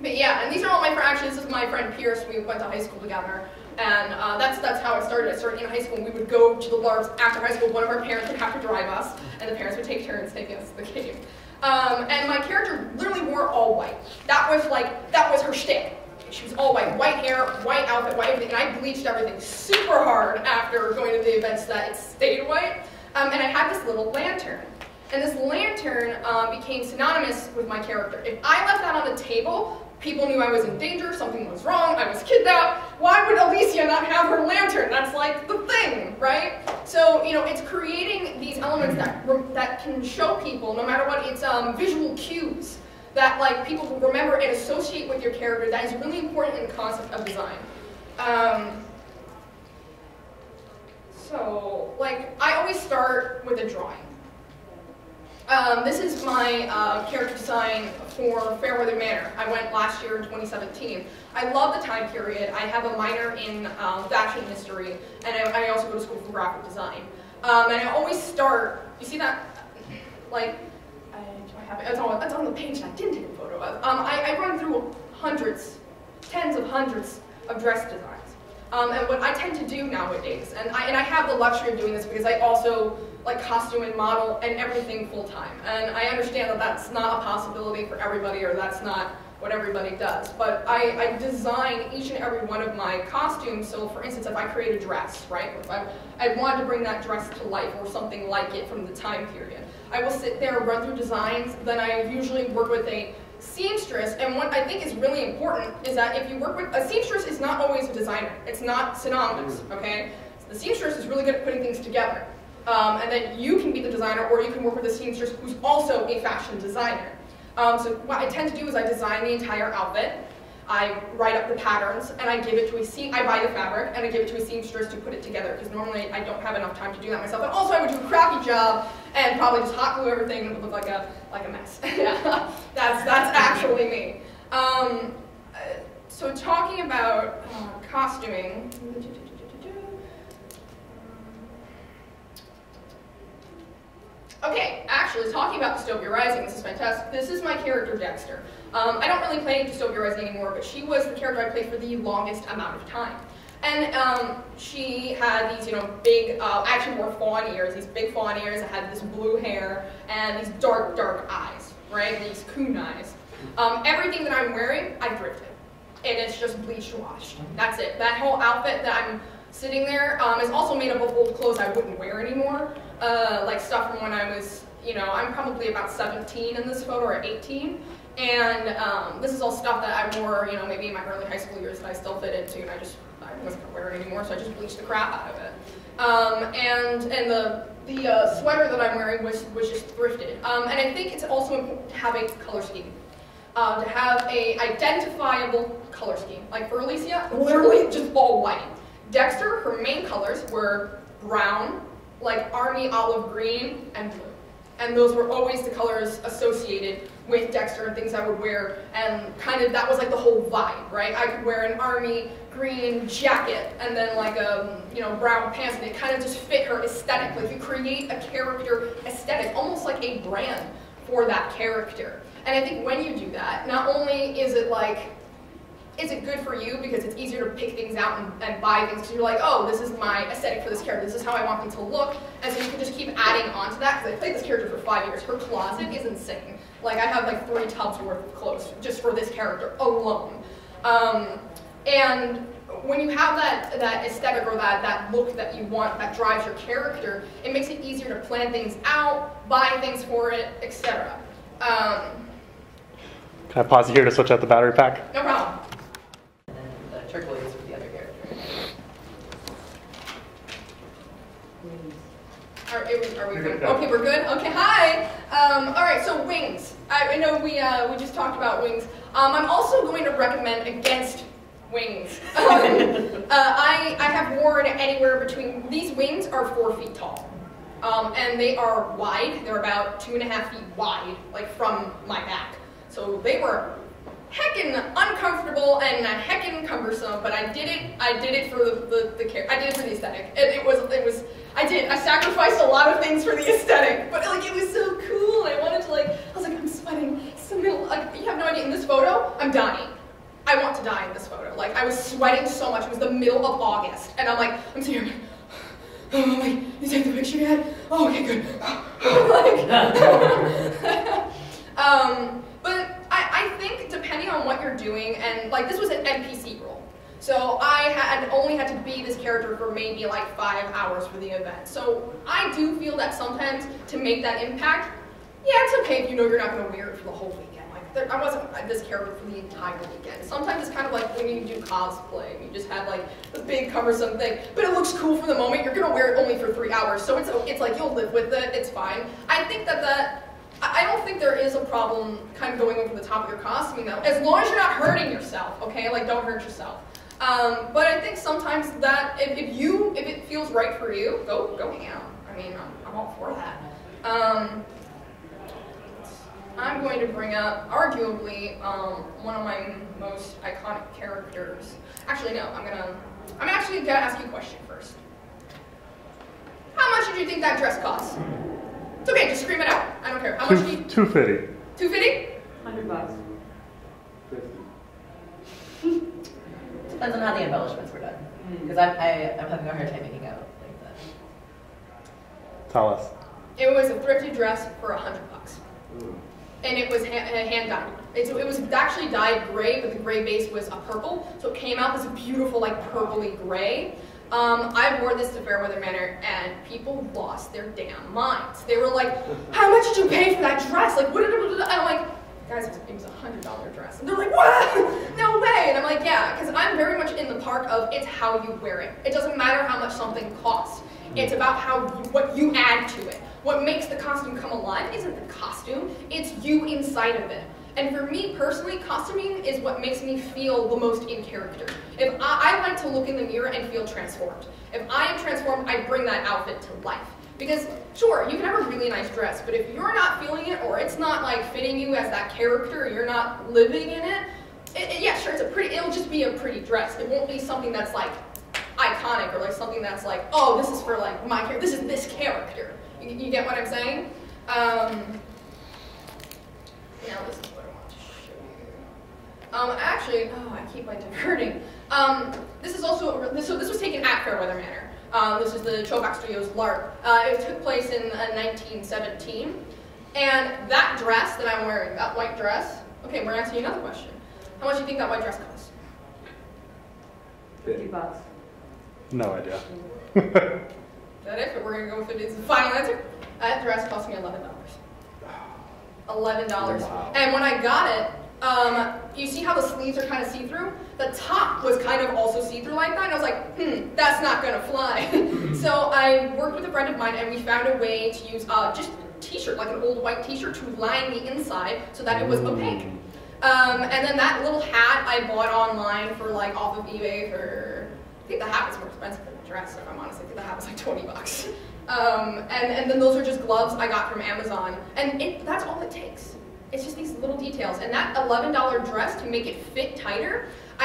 but yeah, and these are all my friends. Actually, this is my friend Pierce. We went to high school together. And uh, that's, that's how it started. I started in high school, and we would go to the LARPs after high school. One of our parents would have to drive us, and the parents would take turns taking us to the game. Um, and my character literally wore all white. That was like, that was her shtick. She was all white, white hair, white outfit, white everything, and I bleached everything super hard after going to the events that it stayed white. Um, and I had this little lantern. And this lantern um, became synonymous with my character. If I left that on the table, people knew I was in danger, something was wrong, I was kidnapped. Why would Alicia not have her lantern? That's like the thing, right? So, you know, it's creating these elements that, that can show people, no matter what, it's um, visual cues that like people will remember and associate with your character. That is really important in the concept of design. Um, so, like, I always start with a drawing. Um, this is my uh, character design for Fairweather Manor. I went last year in twenty seventeen. I love the time period. I have a minor in um, fashion history, and I, I also go to school for graphic design. Um, and I always start, you see that, like, I, do I have it? It's on, it's on the page that I didn't take a photo of. Um, I, I run through hundreds, tens of hundreds of dress designs. Um, and what I tend to do nowadays, and I, and I have the luxury of doing this because I also like costume and model and everything full time. And I understand that that's not a possibility for everybody, or that's not what everybody does. But I, I design each and every one of my costumes. So for instance, if I create a dress, right? If I, I wanted to bring that dress to life or something like it from the time period, I will sit there, run through designs, then I usually work with a seamstress, and what I think is really important is that if you work with a seamstress, is not always a designer. It's not synonymous, okay? So the seamstress is really good at putting things together, um, and then you can be the designer, or you can work with a seamstress who's also a fashion designer. Um, so what I tend to do is I design the entire outfit, I write up the patterns, and I give it to a seam. I buy the fabric and I give it to a seamstress to put it together, because normally I don't have enough time to do that myself. And also I would do a crappy job and probably just hot glue everything and it would look like a like a mess. Yeah, that's that's actually me. Um, so talking about uh, costuming. Okay, actually, talking about Dystopia Rising, this is fantastic. This is my character, Dexter. Um, I don't really play Dystopia Rising anymore, but she was the character I played for the longest amount of time. And um, she had these, you know, big, uh, actually more fawn ears, these big fawn ears that had this blue hair and these dark, dark eyes, right? These coon eyes. Um, everything that I'm wearing, I thrifted. And it's just bleached washed. That's it. That whole outfit that I'm sitting there um, is also made up of old clothes I wouldn't wear anymore. Uh, like stuff from when I was, you know, I'm probably about seventeen in this photo, or eighteen, and um, this is all stuff that I wore, you know, maybe in my early high school years that I still fit into, and I just, I wasn't gonna wear it anymore, so I just bleached the crap out of it. Um, and and the the uh, sweater that I'm wearing was, was just thrifted. Um, and I think it's also important to have a color scheme. Um, to have a identifiable color scheme. Like for Alicia, literally just all white. Dexter, her main colors were brown, like army olive green, and blue. And those were always the colors associated with Dexter and things I would wear, and kind of that was like the whole vibe, right? I could wear an army green jacket and then like a, you know, brown pants, and it kind of just fit her aesthetic. Like you create a character aesthetic, almost like a brand for that character. And I think when you do that, not only is it like, is it good for you because it's easier to pick things out and, and buy things because you're like, oh, this is my aesthetic for this character, this is how I want them to look, and so you can just keep adding on to that, because I played this character for five years. Her closet is insane. Like, I have like three tubs worth of clothes just for this character alone. Um, and when you have that, that aesthetic or that, that look that you want that drives your character, it makes it easier to plan things out, buy things for it, et cetera. Um, Can I pause here to switch out the battery pack? No problem. Turquoise with the other character. Are, are we good? Okay, we're good? Okay, hi! Um, Alright, so wings. I, I know we, uh, we just talked about wings. Um, I'm also going to recommend against wings. uh, I, I have worn anywhere between, these wings are four feet tall. Um, and they are wide. They're about two and a half feet wide, like from my back. So they were heckin' uncomfortable and heckin' cumbersome, but I did it. I did it for the the, the care. I did it for the aesthetic. It, it was it was. I did. I sacrificed a lot of things for the aesthetic, but like it was so cool. I wanted to like. I was like, I'm sweating. It's the middle. Like you have no idea. In this photo, I'm dying. I want to die in this photo. Like I was sweating so much. It was the middle of August, and I'm like, I'm sitting here. Oh wait, you take the picture yet? Oh, okay, good. like, um, but I I think depending on on what you're doing, and like this was an N P C role. So I had only had to be this character for maybe like five hours for the event. So I do feel that sometimes to make that impact, yeah, it's okay if you know you're not going to wear it for the whole weekend. Like there, I wasn't this character for the entire weekend. Sometimes it's kind of like when you do cosplay, you just have like the big cumbersome thing, but it looks cool for the moment. You're going to wear it only for three hours, so it's it's like you'll live with it. It's fine. I think that that. I don't think there is a problem kind of going over the top of your costume though, as long as you're not hurting yourself. Okay, like don't hurt yourself. Um, but I think sometimes that if, if you if it feels right for you, go go hang out. I mean, I'm, I'm all for that. Um, I'm going to bring up arguably um, one of my most iconic characters. Actually, no, I'm gonna I'm actually gonna ask you a question first. How much did you think that dress cost? It's okay, just scream it out. I don't care. How much do you? Two fifty. Two fifty? Hundred bucks. Fifty. Depends on how the embellishments were done, because I, I I'm having a hard time making out like that. Tell us. It was a thrifted dress for a hundred bucks, and it was hand, hand dyed. It, it was actually dyed gray, but the gray base was a purple, so it came out this beautiful like purpley gray. Um, I wore this to Fairweather Manor, and people lost their damn minds. They were like, "How much did you pay for that dress? Like, what did it?" And I'm like, guys, it was a hundred dollar dress, and they're like, "What? No way!" And I'm like, "Yeah," because I'm very much in the park of it's how you wear it. It doesn't matter how much something costs. It's about how you, what you add to it. What makes the costume come alive isn't the costume; it's you inside of it. And for me personally, costuming is what makes me feel the most in character. If I, I like to look in the mirror and feel transformed. If I am transformed, I bring that outfit to life. Because sure, you can have a really nice dress, but if you're not feeling it or it's not like fitting you as that character, or you're not living in it, it, it, yeah, sure, it's a pretty. It'll just be a pretty dress. It won't be something that's like iconic or like something that's like, oh, this is for like my character. This is this character. You, you get what I'm saying? Um, now this is what I want to show you. Um, actually, oh, I keep like diverting. Um, this is also a, so this was taken at Fairweather Manor. Um, this is the Chobac Studios LARP. Uh, it took place in uh, nineteen seventeen. And that dress that I'm wearing, that white dress, okay, we're asking you another question. How much do you think that white dress costs? fifty bucks. No idea. Is that it? But we're going to go with fifty. It's the final answer. That dress cost me eleven dollars. eleven dollars. Wow. And when I got it, Um, you see how the sleeves are kind of see-through? The top was kind of also see-through like that, and I was like, hmm, that's not gonna fly. So I worked with a friend of mine, and we found a way to use uh, just a t-shirt, like an old white t-shirt, to line the inside so that it was opaque. Um, and then that little hat I bought online for like off of eBay for, I think the hat was more expensive than the dress, if I'm honest. I think the hat was like twenty bucks. Um, and, and then those are just gloves I got from Amazon, and it, that's all it takes. It's just these little details, and that eleven dollar dress, to make it fit tighter,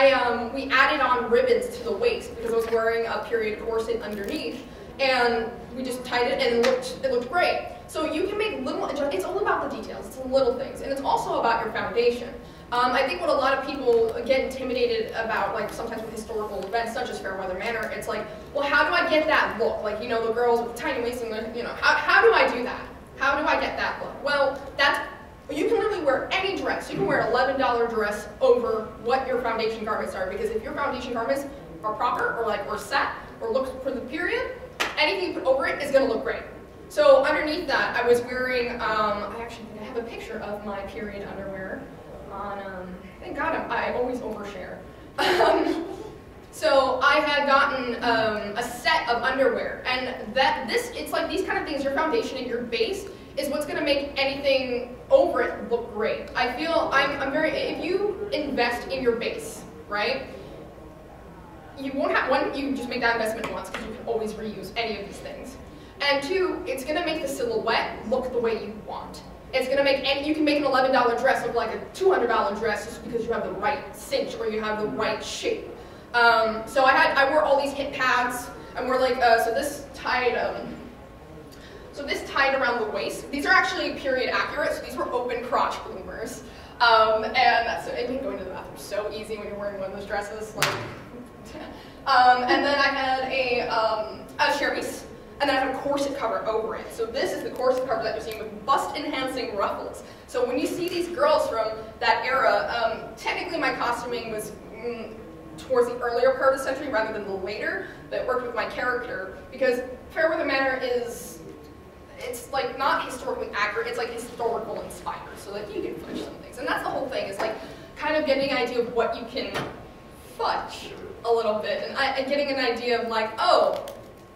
I um, we added on ribbons to the waist because I was wearing a period corset underneath, and we just tied it and it looked, it looked great. So you can make little, it's all about the details, it's the little things, and it's also about your foundation. Um, I think what a lot of people get intimidated about, like sometimes with historical events such as Fairweather Manor, it's like, well, how do I get that look? Like, you know, the girls with the tiny waist and the, you know, how, how do I do that? How do I get that look? Well, that's, you can literally wear any dress. You can wear an eleven dollar dress over what your foundation garments are, because if your foundation garments are proper or like or set or look for the period, anything you put over it is going to look great. So underneath that, I was wearing, um, I actually think I have a picture of my period underwear on, um, thank God I'm, I always overshare. Um, so I had gotten um, a set of underwear, and that this, it's like these kind of things, your foundation and your base, is what's going to make anything over it look great. I feel I'm, I'm very. If you invest in your base, right, you won't have one. You just make that investment once because you can always reuse any of these things. And two, it's going to make the silhouette look the way you want. It's going to make. And you can make an eleven dollar dress look like a two hundred dollar dress just because you have the right cinch or you have the right shape. Um, so I had. I wore all these hip pads, and we're like. Uh, so this tied. Um, So this tied around the waist. These are actually period accurate, so these were open crotch bloomers. Um, and that's, it made going to the bathroom so easy when you're wearing one of those dresses. Like, um, and then I had a, um, a chemise. and then I have a corset cover over it. So this is the corset cover that you're seeing with bust-enhancing ruffles. So when you see these girls from that era, um, technically my costuming was mm, towards the earlier part of the century rather than the later, but it worked with my character, because Fairweather Manor is, it's like not historically accurate, it's like historical inspired. So like you can fudge some things. And that's the whole thing, is like kind of getting an idea of what you can fudge a little bit, and, I, and getting an idea of like, oh,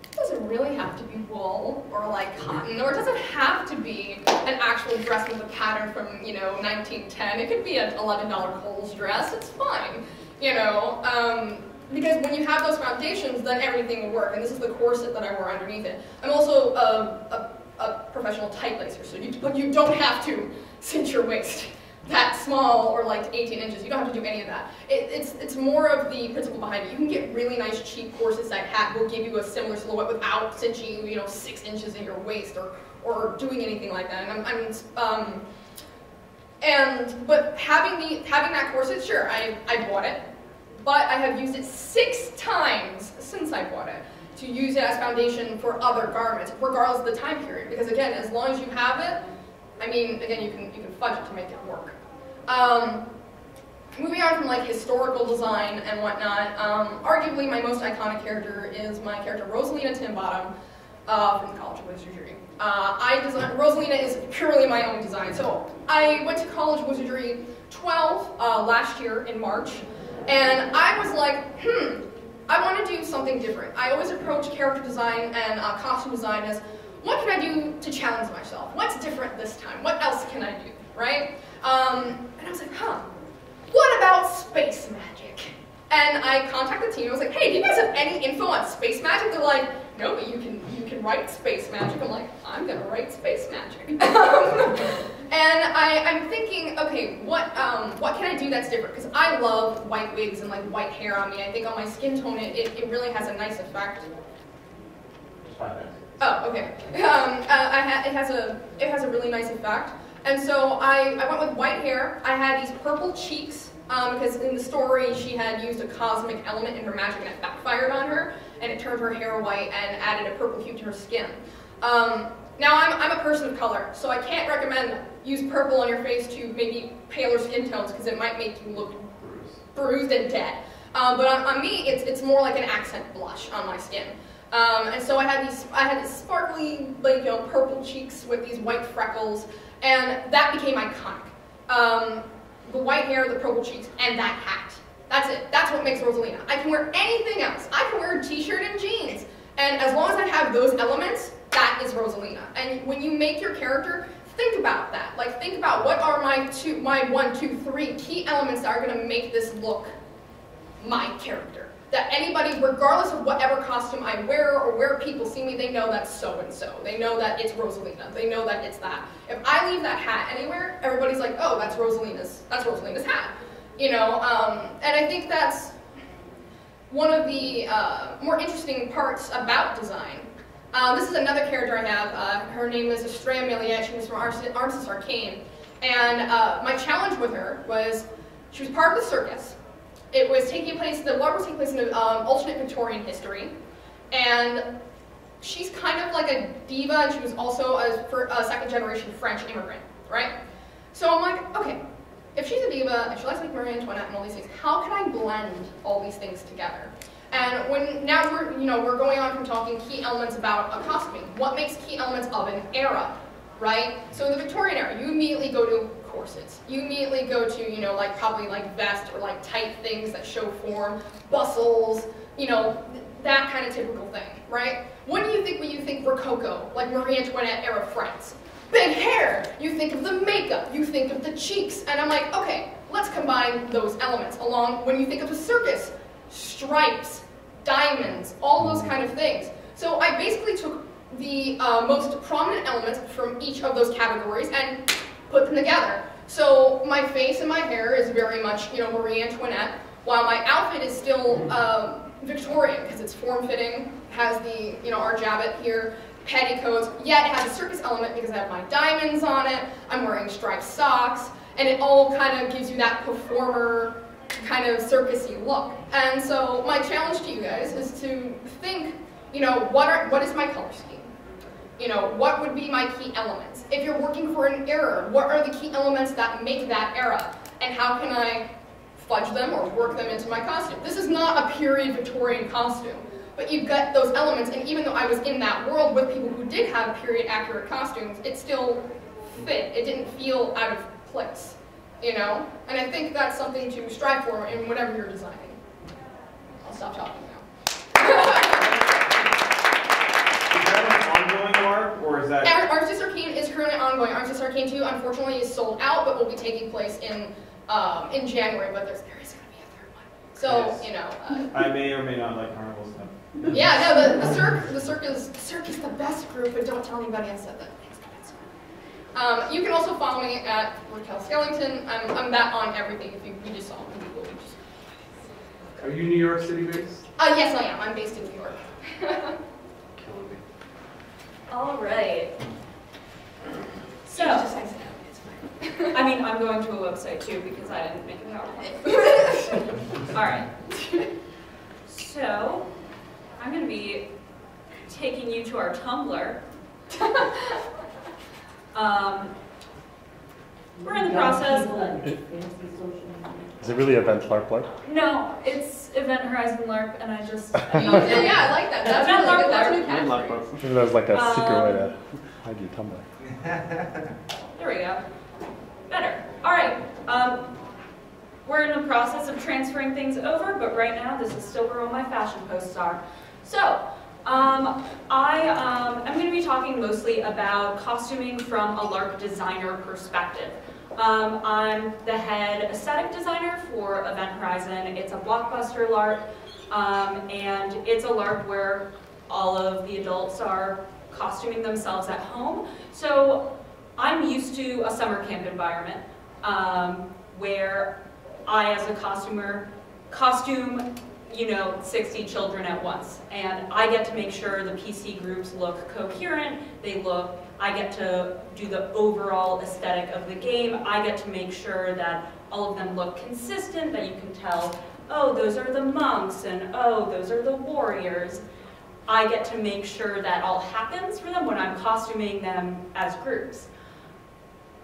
it doesn't really have to be wool or like cotton, or it doesn't have to be an actual dress with a pattern from, you know, nineteen ten. It could be an eleven dollar Kohl's dress, it's fine, you know, um, because when you have those foundations, then everything will work, and this is the corset that I wore underneath it. I'm also a, a, a professional tight lacer, so you, but you don't have to cinch your waist that small or like eighteen inches. You don't have to do any of that. It, it's, it's more of the principle behind it. You can get really nice cheap corsets that hat will give you a similar silhouette without cinching, you know, six inches in your waist or, or doing anything like that. And I'm, I'm um, and, but having the, having that corset, sure, I, I bought it, but I have used it six times since I bought it to use it as foundation for other garments, regardless of the time period. Because again, as long as you have it, I mean, again, you can, you can fudge it to make it work. Um, moving on from like historical design and whatnot, um, arguably my most iconic character is my character Rosalina Timbottom uh, from the College of Wizardry. Uh, I designed, Rosalina is purely my own design. So I went to College of Wizardry twelve uh, last year in March, and I was like, hmm, I want to do something different. I always approach character design and uh, costume design as, what can I do to challenge myself? What's different this time? What else can I do, right? Um, and I was like, huh, what about space magic? And I contacted the team. I was like, hey, do you guys have any info on space magic? They're like, no, but you can, you can write space magic. I'm like, I'm gonna write space magic. and I, I'm thinking, okay, what, um, what can I do that's different? Because I love white wigs and like white hair on me. I think on my skin tone, it, it, it really has a nice effect. Oh, okay. Um, uh, I ha it has a it has a really nice effect, and so I, I went with white hair. I had these purple cheeks um, because in the story she had used a cosmic element in her magic and it backfired on her, and it turned her hair white and added a purple hue to her skin. Um, now I'm I'm a person of color, so I can't recommend use purple on your face to maybe paler skin tones because it might make you look bruised, bruised and dead. Um, but on, on me, it's it's more like an accent blush on my skin. Um, and so I had these, I had these sparkly, like, you know, purple cheeks with these white freckles, and that became iconic. Um, the white hair, the purple cheeks, and that hat. That's it. That's what makes Rosalina. I can wear anything else. I can wear a t-shirt and jeans, and as long as I have those elements, that is Rosalina. And when you make your character, think about that. Like, think about what are my two, my one, two, three key elements that are going to make this look my character. That anybody, regardless of whatever costume I wear or where people see me, they know that's so-and-so. They know that it's Rosalina. They know that it's that. If I leave that hat anywhere, everybody's like, oh, that's Rosalina's, that's Rosalina's hat. You know, um, and I think that's one of the uh, more interesting parts about design. Uh, this is another character I have. Uh, her name is Estrella Meliette. She was from Armistice Arcane. And uh, my challenge with her was, she was part of the circus. It was taking place, the LARP was taking place in um, alternate Victorian history, and she's kind of like a diva, and she was also a, a second generation French immigrant, right? So I'm like, okay, if she's a diva, and she likes like Marie Antoinette and all these things, how can I blend all these things together? And when, now we're, you know, we're going on from talking key elements about a costume. What makes key elements of an era, right? So in the Victorian era, you immediately go to corsets. You immediately go to, you know, like probably like vest or like tight things that show form, bustles, you know, th that kind of typical thing, right? What do you think when you think Rococo, like Marie Antoinette era France? Big hair! You think of the makeup, you think of the cheeks, and I'm like, okay, let's combine those elements along, when you think of the circus, stripes, diamonds, all those kind of things. So I basically took the uh, most prominent elements from each of those categories and put them together. So my face and my hair is very much, you know, Marie Antoinette, while my outfit is still uh, Victorian, because it's form-fitting, has the, you know, our jabot here, petticoats, yet it has a circus element because I have my diamonds on it, I'm wearing striped socks, and it all kind of gives you that performer kind of circusy look. And so my challenge to you guys is to think you know, what are, what is my color scheme? You know, what would be my key elements? If you're working for an era, what are the key elements that make that era? And how can I fudge them or work them into my costume? This is not a period Victorian costume, but you've got those elements, and even though I was in that world with people who did have period accurate costumes, it still fit. It didn't feel out of place, you know? And I think that's something to strive for in whatever you're designing. I'll stop talking now. Or is that Arctis Arcane is currently ongoing. Arctis Arcane two, unfortunately, is sold out, but will be taking place in um, in January. But there's there is going to be a third one. So yes. you know. Uh, I may or may not like carnival stuff. Yeah, no, the, the Cirque, the Cirque is the Cirque is the best group, but don't tell anybody I said that. Um, you can also follow me at Raquel Skellington. I'm I'm that on everything. If you, you just saw me on Google, you just. Are you New York City based? Uh, yes, I am. I'm based in New York. All right. So, I mean, I'm going to a website too because I didn't make a PowerPoint. All right. So, I'm going to be taking you to our Tumblr. Um, we're in the process. Is it really Event LARP LARP? No, it's Event Horizon LARP, and I just... I mean, yeah, yeah, I like that. That's Event LARP, that's LARP. LARP. LARP. That was like a um, secret way to hide your Tumblr. There we go. Better. All right. Um, we're in the process of transferring things over, but right now this is still where all my fashion posts are. So... Um, I um, am going to be talking mostly about costuming from a LARP designer perspective. Um, I'm the head aesthetic designer for Event Horizon. It's a blockbuster LARP, um, and it's a LARP where all of the adults are costuming themselves at home. So I'm used to a summer camp environment um, where I, as a costumer, costume you know, sixty children at once. And I get to make sure the P C groups look coherent, they look, I get to do the overall aesthetic of the game, I get to make sure that all of them look consistent, that you can tell, oh, those are the monks, and oh, those are the warriors. I get to make sure that all happens for them when I'm costuming them as groups.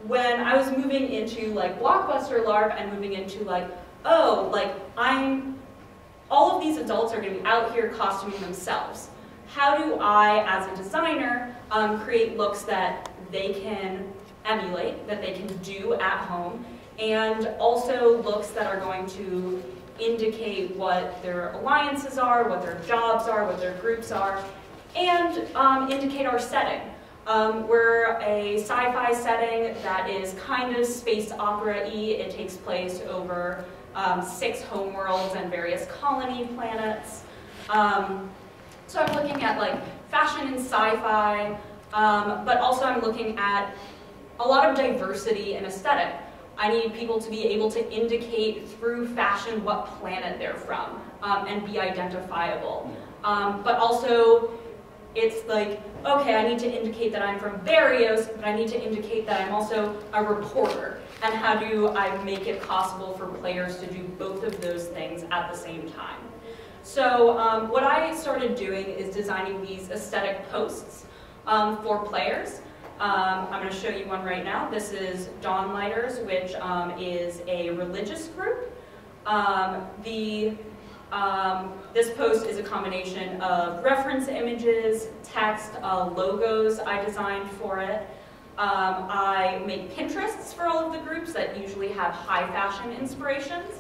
When I was moving into like blockbuster LARP, I'm moving into like, oh, like I'm, all of these adults are going to be out here costuming themselves. How do I, as a designer, um, create looks that they can emulate, that they can do at home, and also looks that are going to indicate what their alliances are, what their jobs are, what their groups are, and um, indicate our setting. Um, we're a sci-fi setting that is kind of space opera-y. It takes place over Um, six homeworlds and various colony planets. Um, so I'm looking at like fashion and sci-fi, um, but also I'm looking at a lot of diversity and aesthetic. I need people to be able to indicate through fashion what planet they're from um, and be identifiable. Um, but also it's like, okay, I need to indicate that I'm from Barrios, but I need to indicate that I'm also a reporter. And how do I make it possible for players to do both of those things at the same time? So um, what I started doing is designing these aesthetic posts um, for players. Um, I'm going to show you one right now. This is Dawnlighters, which um, is a religious group. Um, the, um, this post is a combination of reference images, text, uh, logos I designed for it. Um, I make Pinterests for all of the groups that usually have high fashion inspirations.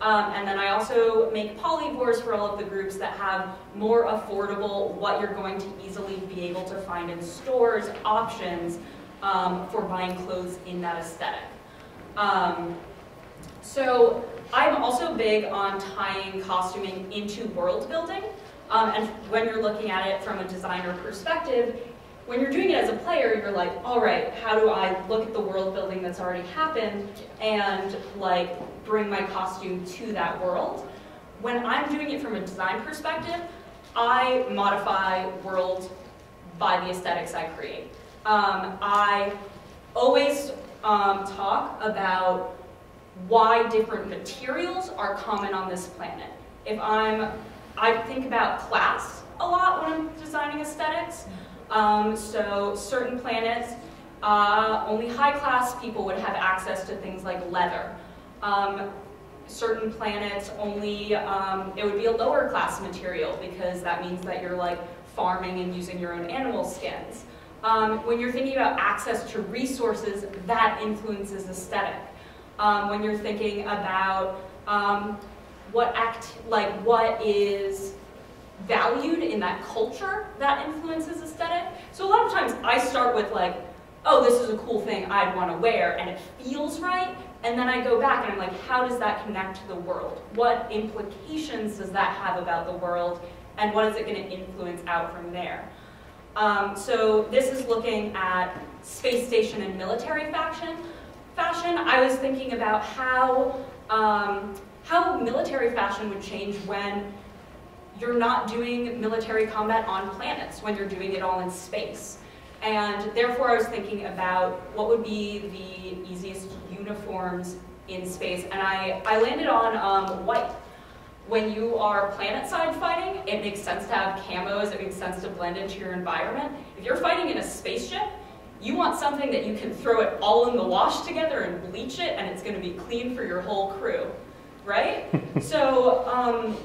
Um, and then I also make polyvores for all of the groups that have more affordable, what you're going to easily be able to find in stores, options um, for buying clothes in that aesthetic. Um, so I'm also big on tying costuming into world building. Um, and when you're looking at it from a designer perspective, when you're doing it as a player, you're like, all right, how do I look at the world building that's already happened and like bring my costume to that world? When I'm doing it from a design perspective, I modify worlds by the aesthetics I create. Um, I always um, talk about why different materials are common on this planet. If I'm, I think about class, a lot when I'm designing aesthetics. Um, so certain planets, uh, only high-class people would have access to things like leather. Um, certain planets only, um, it would be a lower-class material because that means that you're like farming and using your own animal skins. Um, when you're thinking about access to resources, that influences aesthetic. Um, when you're thinking about um, what act, like what is valued in that culture, that influences aesthetic. So a lot of times I start with like, oh, this is a cool thing I'd want to wear, and it feels right, and then I go back and I'm like, how does that connect to the world? What implications does that have about the world, and what is it going to influence out from there? Um, so this is looking at space station and military fashion. Fashion, I was thinking about how, um, how military fashion would change when you're not doing military combat on planets, when you're doing it all in space. And therefore I was thinking about what would be the easiest uniforms in space. And I, I landed on um, white. When you are planet-side fighting, it makes sense to have camos, it makes sense to blend into your environment. If you're fighting in a spaceship, you want something that you can throw it all in the wash together and bleach it, and it's gonna be clean for your whole crew, right? So um,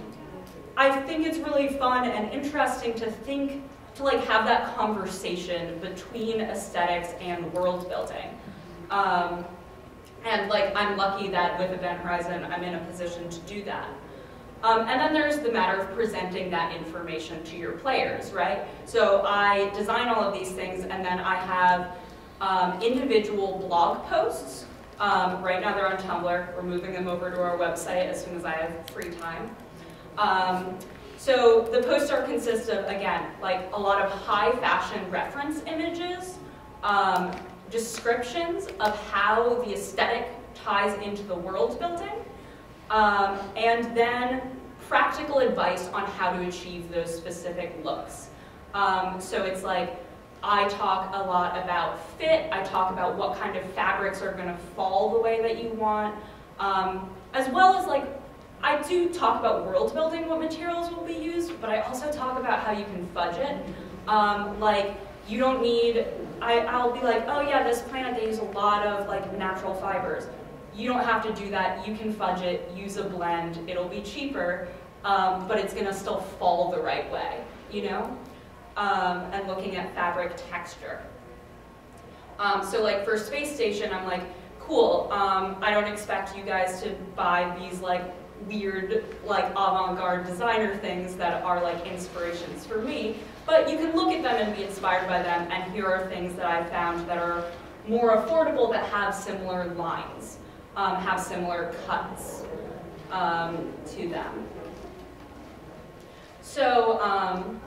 I think it's really fun and interesting to think, to like have that conversation between aesthetics and world building. Um, and like I'm lucky that with Event Horizon, I'm in a position to do that. Um, and then there's the matter of presenting that information to your players, right? So I design all of these things, and then I have um, individual blog posts. Um, right now they're on Tumblr. We're moving them over to our website as soon as I have free time. Um, so the posts are consist of, again, like a lot of high fashion reference images, um, descriptions of how the aesthetic ties into the world building. Um, and then practical advice on how to achieve those specific looks. Um, so it's like, I talk a lot about fit, I talk about what kind of fabrics are gonna fall the way that you want, um, as well as like, I do talk about world building, what materials will be used, but I also talk about how you can fudge it. Um, like, you don't need, I, I'll be like, oh yeah, this planet, they use a lot of like natural fibers. You don't have to do that, you can fudge it, use a blend, it'll be cheaper, um, but it's gonna still fall the right way, you know? Um, and looking at fabric texture. Um, so like for Space Station, I'm like, cool, um, I don't expect you guys to buy these like weird, like avant-garde designer things that are like inspirations for me, but you can look at them and be inspired by them, and here are things that I found that are more affordable that have similar lines. Um, have similar cuts um, to them. So um,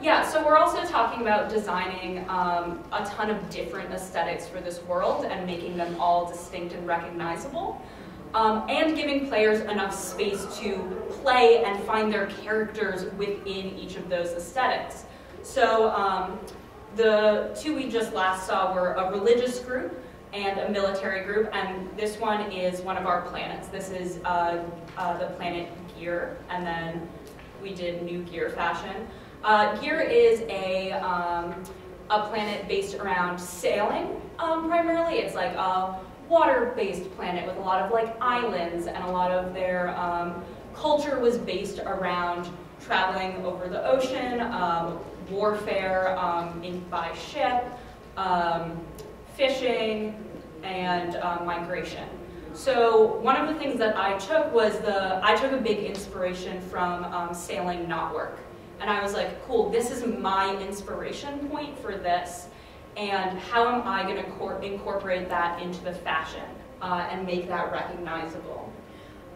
yeah, so we're also talking about designing um, a ton of different aesthetics for this world and making them all distinct and recognizable, um, and giving players enough space to play and find their characters within each of those aesthetics. So um, the two we just last saw were a religious group and a military group, and this one is one of our planets. This is uh, uh, the planet Gear, and then we did New Gear fashion. Uh, Gear is a, um, a planet based around sailing, um, primarily. It's like a water-based planet with a lot of like islands, and a lot of their um, culture was based around traveling over the ocean, um, warfare um, in, by ship, um, fishing, and uh, migration. So one of the things that I took was the, I took a big inspiration from um, Sailing Not Work. And I was like, cool, this is my inspiration point for this, and how am I gonna cor incorporate that into the fashion uh, and make that recognizable.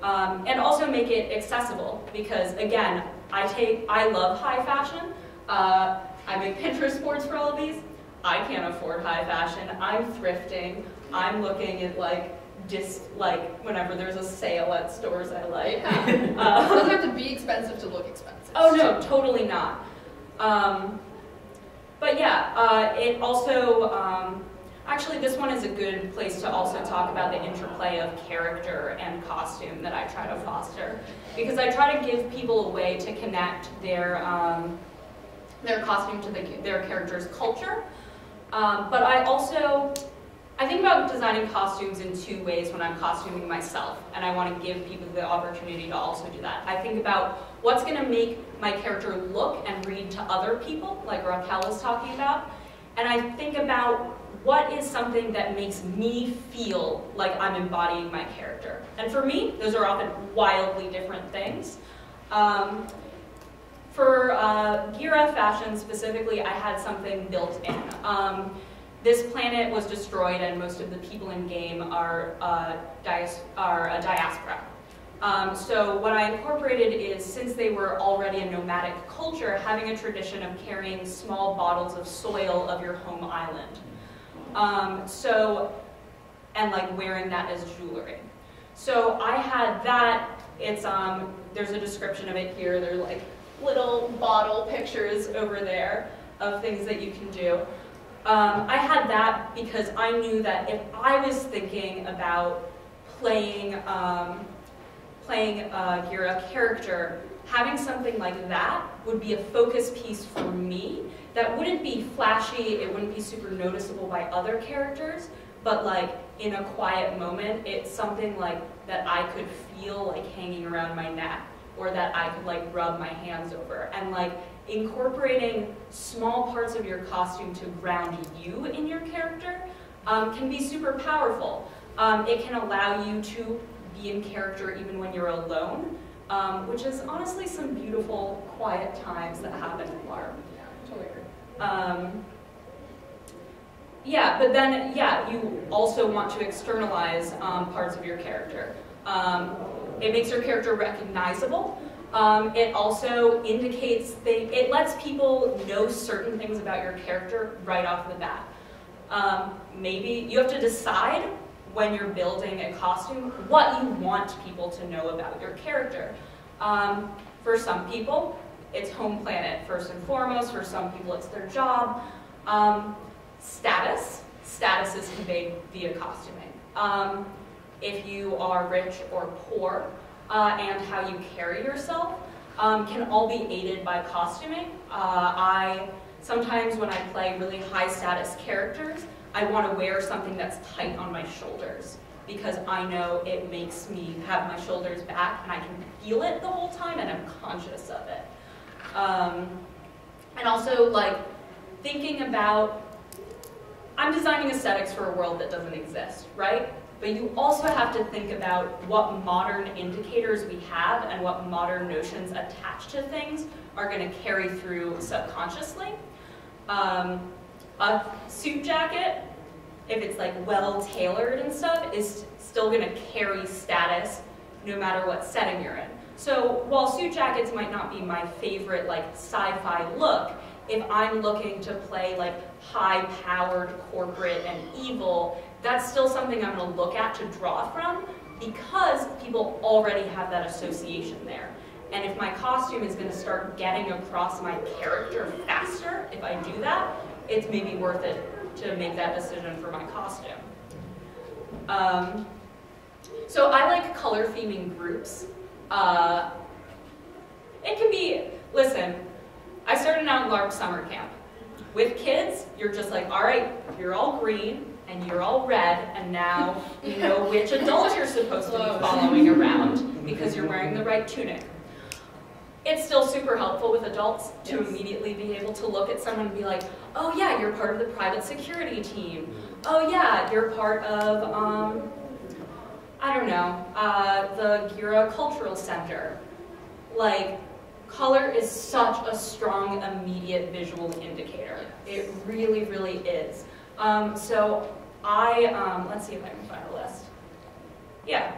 Um, and also make it accessible, because again, I take, I love high fashion. Uh, I make Pinterest boards for all of these. I can't afford high fashion, I'm thrifting, I'm looking at like, just like whenever there's a sale at stores I like. Yeah. Um, it doesn't have to be expensive to look expensive. Oh no, totally not. Um, but yeah, uh, it also, um, Actually, this one is a good place to also talk about the interplay of character and costume that I try to foster, because I try to give people a way to connect their um, their costume to the, their character's culture. Um, but I also, I think about designing costumes in two ways when I'm costuming myself, and I want to give people the opportunity to also do that. I think about what's going to make my character look and read to other people, like Raquel was talking about, and I think about what is something that makes me feel like I'm embodying my character. And for me, those are often wildly different things. Um, for uh, Gira fashion specifically, I had something built in. Um, this planet was destroyed and most of the people in game are, uh, dias are a diaspora. Um, so what I incorporated is, since they were already a nomadic culture, having a tradition of carrying small bottles of soil of your home island. Um, so, and like wearing that as jewelry. So I had that, it's, um, there's a description of it here, there are like little bottle pictures over there of things that you can do. Um, I had that because I knew that if I was thinking about playing, um, playing a Gira character, having something like that would be a focus piece for me that wouldn't be flashy, it wouldn't be super noticeable by other characters, but like in a quiet moment, it's something like that I could feel like hanging around my neck or that I could like rub my hands over. And like incorporating small parts of your costume to ground you in your character um, can be super powerful. Um, it can allow you to be in character even when you're alone. Um, which is honestly some beautiful, quiet times that happen in LARP. Yeah, totally agree. Um, yeah, but then, yeah, you also want to externalize um, parts of your character. Um, it makes your character recognizable. Um, it also indicates, they, it lets people know certain things about your character right off the bat. Um, maybe you have to decide when you're building a costume, what you want people to know about your character. Um, for some people, it's home planet first and foremost. For some people, it's their job. Um, status, status is conveyed via costuming. Um, if you are rich or poor, uh, and how you carry yourself um, can all be aided by costuming. Uh, I sometimes when I play really high status characters, I want to wear something that's tight on my shoulders because I know it makes me have my shoulders back and I can feel it the whole time and I'm conscious of it. Um, and also like thinking about, I'm designing aesthetics for a world that doesn't exist, right? But you also have to think about what modern indicators we have and what modern notions attached to things are going to carry through subconsciously. Um, A suit jacket, if it's like well tailored and stuff, is still going to carry status no matter what setting you're in. So while suit jackets might not be my favorite like sci-fi look, if I'm looking to play like high-powered corporate and evil, that's still something I'm going to look at to draw from because people already have that association there. And if my costume is going to start getting across my character faster, if I do that, it's maybe worth it to make that decision for my costume. Um, so I like color theming groups. Uh, it can be, listen, I started out in LARP summer camp. With kids, you're just like, all right, you're all green and you're all red and now you know which adult you're supposed to be following around because you're wearing the right tunic. It's still super helpful with adults to yes. immediately be able to look at someone and be like, oh yeah, you're part of the private security team. Oh yeah, you're part of, um, I don't know, uh, the Gira Cultural Center. Like, color is such a strong, immediate visual indicator. It really, really is. Um, so I, um, let's see if I can find a list. Yeah,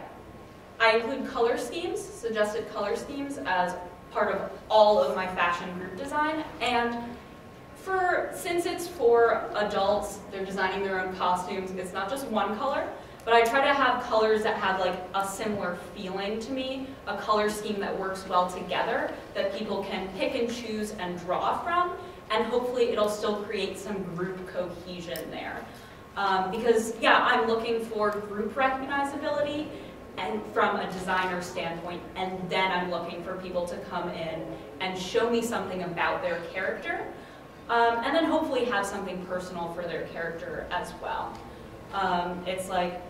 I include color schemes, suggested color schemes as part of all of my fashion group design, and for since it's for adults, they're designing their own costumes, it's not just one color, but I try to have colors that have like a similar feeling to me, a color scheme that works well together, that people can pick and choose and draw from, and hopefully it'll still create some group cohesion there. Um, because, yeah, I'm looking for group recognizability and from a designer standpoint, and then I'm looking for people to come in and show me something about their character, um, and then hopefully have something personal for their character as well. Um, it's like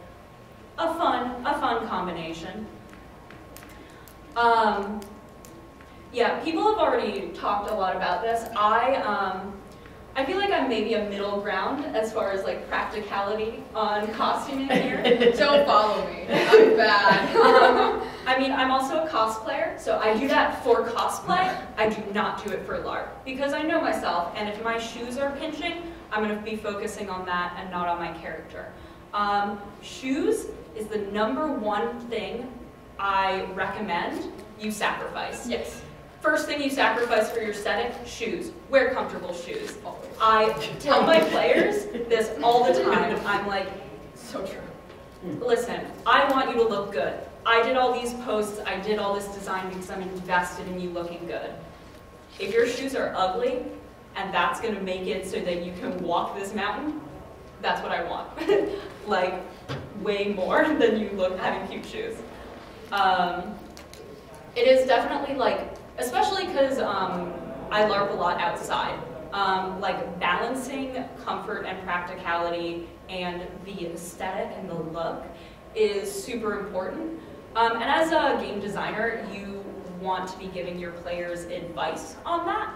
a fun, a fun combination. Um, yeah, people have already talked a lot about this. I, um, I feel like I'm maybe a middle ground as far as like practicality on costuming here. Don't follow me. I'm bad. um, I mean, I'm also a cosplayer, so I do that for cosplay. I do not do it for LARP because I know myself, and if my shoes are pinching, I'm going to be focusing on that and not on my character. Um, shoes is the number one thing I recommend you sacrifice. Yes. First thing you sacrifice for your aesthetic, shoes. Wear comfortable shoes. Always. I tell my players this all the time. I'm like, so true. Listen, I want you to look good. I did all these posts, I did all this design because I'm invested in you looking good. If your shoes are ugly, and that's gonna make it so that you can walk this mountain, that's what I want. Like, way more than you look having cute shoes. Um, it is definitely like, especially because um, I LARP a lot outside. Um, like balancing comfort and practicality and the aesthetic and the look is super important. Um, and as a game designer, you want to be giving your players advice on that.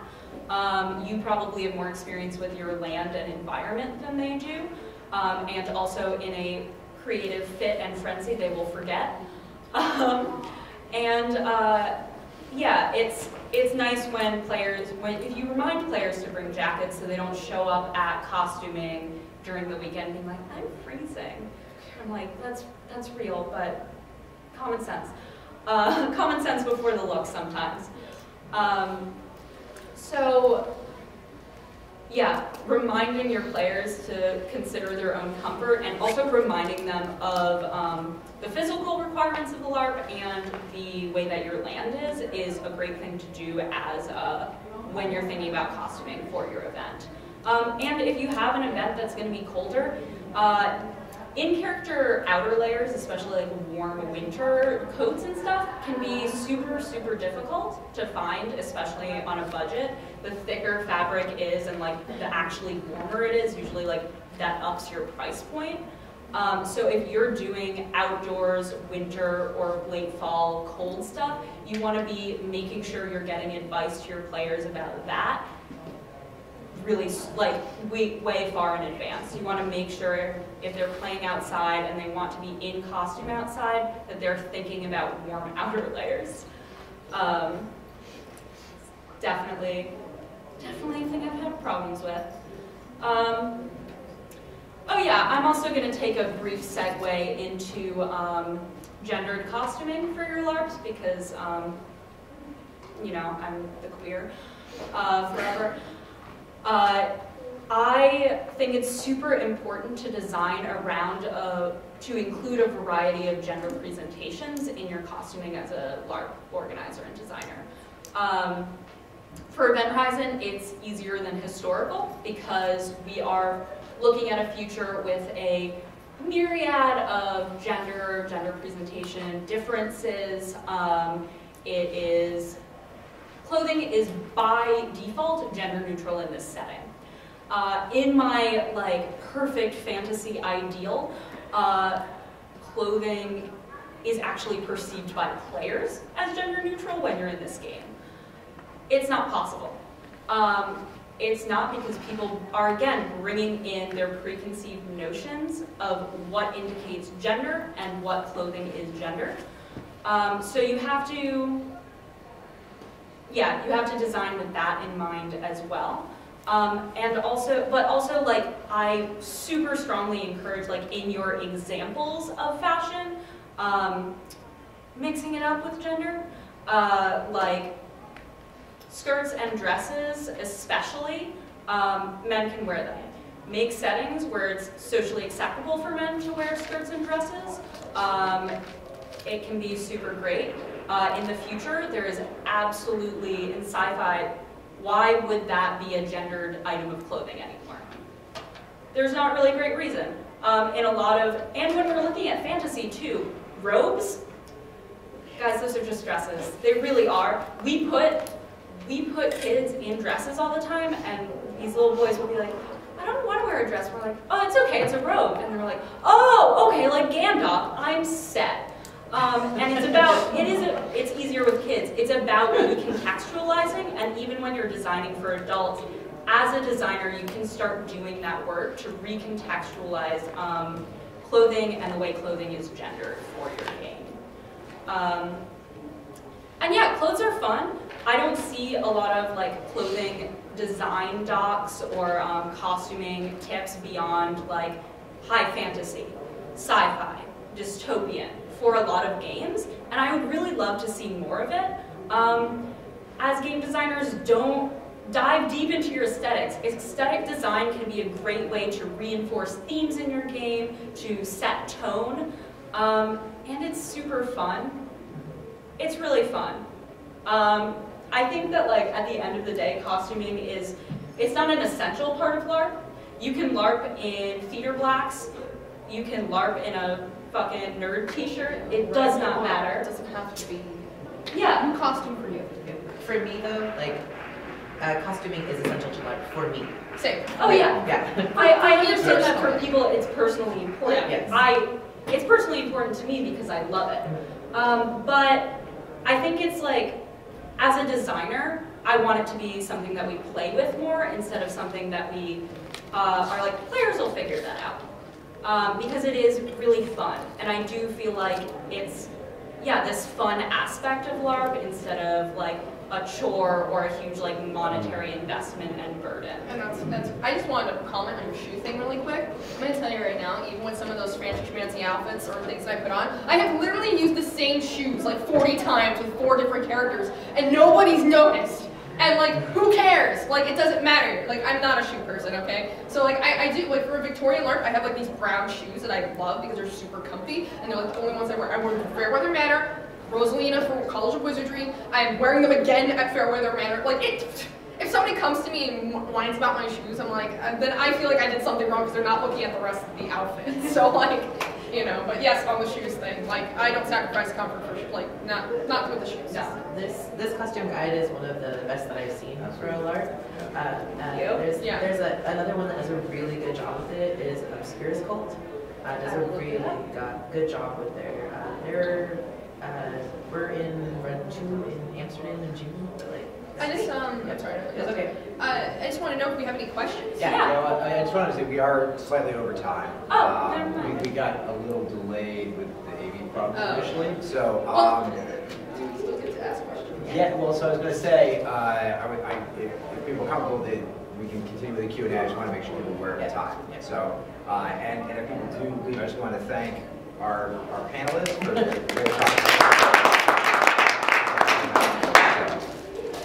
Um, you probably have more experience with your land and environment than they do. Um, and also in a creative fit and frenzy, they will forget. Um, and uh, Yeah, it's it's nice when players, when if you remind players to bring jackets so they don't show up at costuming during the weekend being like, I'm freezing. I'm like, that's that's real, but common sense. Uh, common sense before the look sometimes. Um, so yeah, reminding your players to consider their own comfort and also reminding them of um, the physical requirements of the LARP and the way that your land is is a great thing to do as uh, when you're thinking about costuming for your event. Um, and if you have an event that's going to be colder, uh, in-character outer layers, especially like warm winter coats and stuff, can be super, super difficult to find, especially on a budget. The thicker fabric is and like the actually warmer it is, usually like that ups your price point. Um, so if you're doing outdoors, winter, or late fall cold stuff, you want to be making sure you're getting advice to your players about that really like way, way far in advance. You want to make sure if they're playing outside and they want to be in costume outside, that they're thinking about warm outer layers. Um, definitely, definitely a thing I've had problems with. Um, Oh yeah, I'm also going to take a brief segue into um, gendered costuming for your LARPs because, um, you know, I'm the queer uh, forever. Uh, I think it's super important to design around, a, to include a variety of gender presentations in your costuming as a LARP organizer and designer. Um, for Event Horizon, it's easier than historical because we are looking at a future with a myriad of gender, gender presentation differences. Um, it is, clothing is by default gender neutral in this setting. Uh, in my like perfect fantasy ideal, uh, clothing is actually perceived by players as gender neutral when you're in this game. It's not possible. Um, It's not because people are, again, bringing in their preconceived notions of what indicates gender and what clothing is gender. Um, so you have to, yeah, you have to design with that in mind as well. Um, and also, but also, like, I super strongly encourage, like, in your examples of fashion, um, mixing it up with gender, uh, like, skirts and dresses, especially, um, men can wear them. Make settings where it's socially acceptable for men to wear skirts and dresses. Um, it can be super great. Uh, in the future, there is absolutely, in sci-fi, why would that be a gendered item of clothing anymore? there's not really great reason. Um, and a lot of, and when we're looking at fantasy too, robes, guys, those are just dresses. They really are. We put, we put kids in dresses all the time, and these little boys will be like, I don't want to wear a dress. We're like, oh, it's okay, it's a robe. And they're like, oh, okay, like Gandalf, I'm set. Um, and it's about, it is a, it's easier with kids. It's about recontextualizing, and even when you're designing for adults, as a designer, you can start doing that work to recontextualize um, clothing and the way clothing is gendered for your game. Um, and yeah, clothes are fun. I don't see a lot of like clothing design docs or um, costuming tips beyond like high fantasy, sci-fi, dystopian for a lot of games, and I would really love to see more of it. Um, as game designers, don't dive deep into your aesthetics. Aesthetic design can be a great way to reinforce themes in your game, to set tone, um, and it's super fun. It's really fun. Um, I think that like at the end of the day, costuming is, it's not an essential part of LARP. You can LARP in theater blacks, you can LARP in a fucking nerd t-shirt, it does not matter. It doesn't have to be. Yeah. New costume for you. For me though, like, Uh, costuming is essential to LARP for me. Same. Oh yeah. Yeah. I, I understand that for people it's personally important. Yes. I it's personally important to me because I love it. Um, but I think it's like, as a designer, I want it to be something that we play with more instead of something that we uh, are like, players will figure that out. Um, because it is really fun, and I do feel like it's, yeah, this fun aspect of LARP instead of like a chore or a huge like monetary investment and burden. And that's, that's I just wanted to comment on your shoe thing really quick. I'm gonna tell you right now, even with some of those fancy outfits or things that I put on, I have literally used the same shoes like forty times with four different characters, and nobody's noticed. And like, who cares? Like, it doesn't matter. Like, I'm not a shoe person, okay? So like, I, I do, like for Victorian LARP, I have like these brown shoes that I love because they're super comfy, and they're like the only ones I wear. I wear Fairweather Manor, Rosalina from College of Wizardry. I'm wearing them again at Fairweather Manor. Like, it, if somebody comes to me and whines about my shoes, I'm like, then I feel like I did something wrong because they're not looking at the rest of the outfit. So like, you know. But yes, on the shoes thing, like I don't sacrifice comfort for like not not with the shoes. No, this this costume guide is one of the best that I've seen for a LARP. Uh, uh, there's yeah. there's a, another one that does a really good job with it. Is Obscure's Cult. Uh, does a really got, good job with their uh, their. Uh, we're in round two in Amsterdam in June. Like, I just um, yeah, I'm sorry. It's okay. Uh, I just want to know if we have any questions. Yeah. yeah. You know, I, I just want to say we are slightly over time. Oh, um, never mind. We, we got a little delayed with the A V problem oh. initially, so um. Do we still get to ask questions? Yeah. Well, so I was going to say, uh, I would, I, if, if people are comfortable, they, we can continue with the Q and A. I just want to make sure people were at time. Yeah. So, uh, and and if people do leave, I just want to thank our our panelists for their great talk.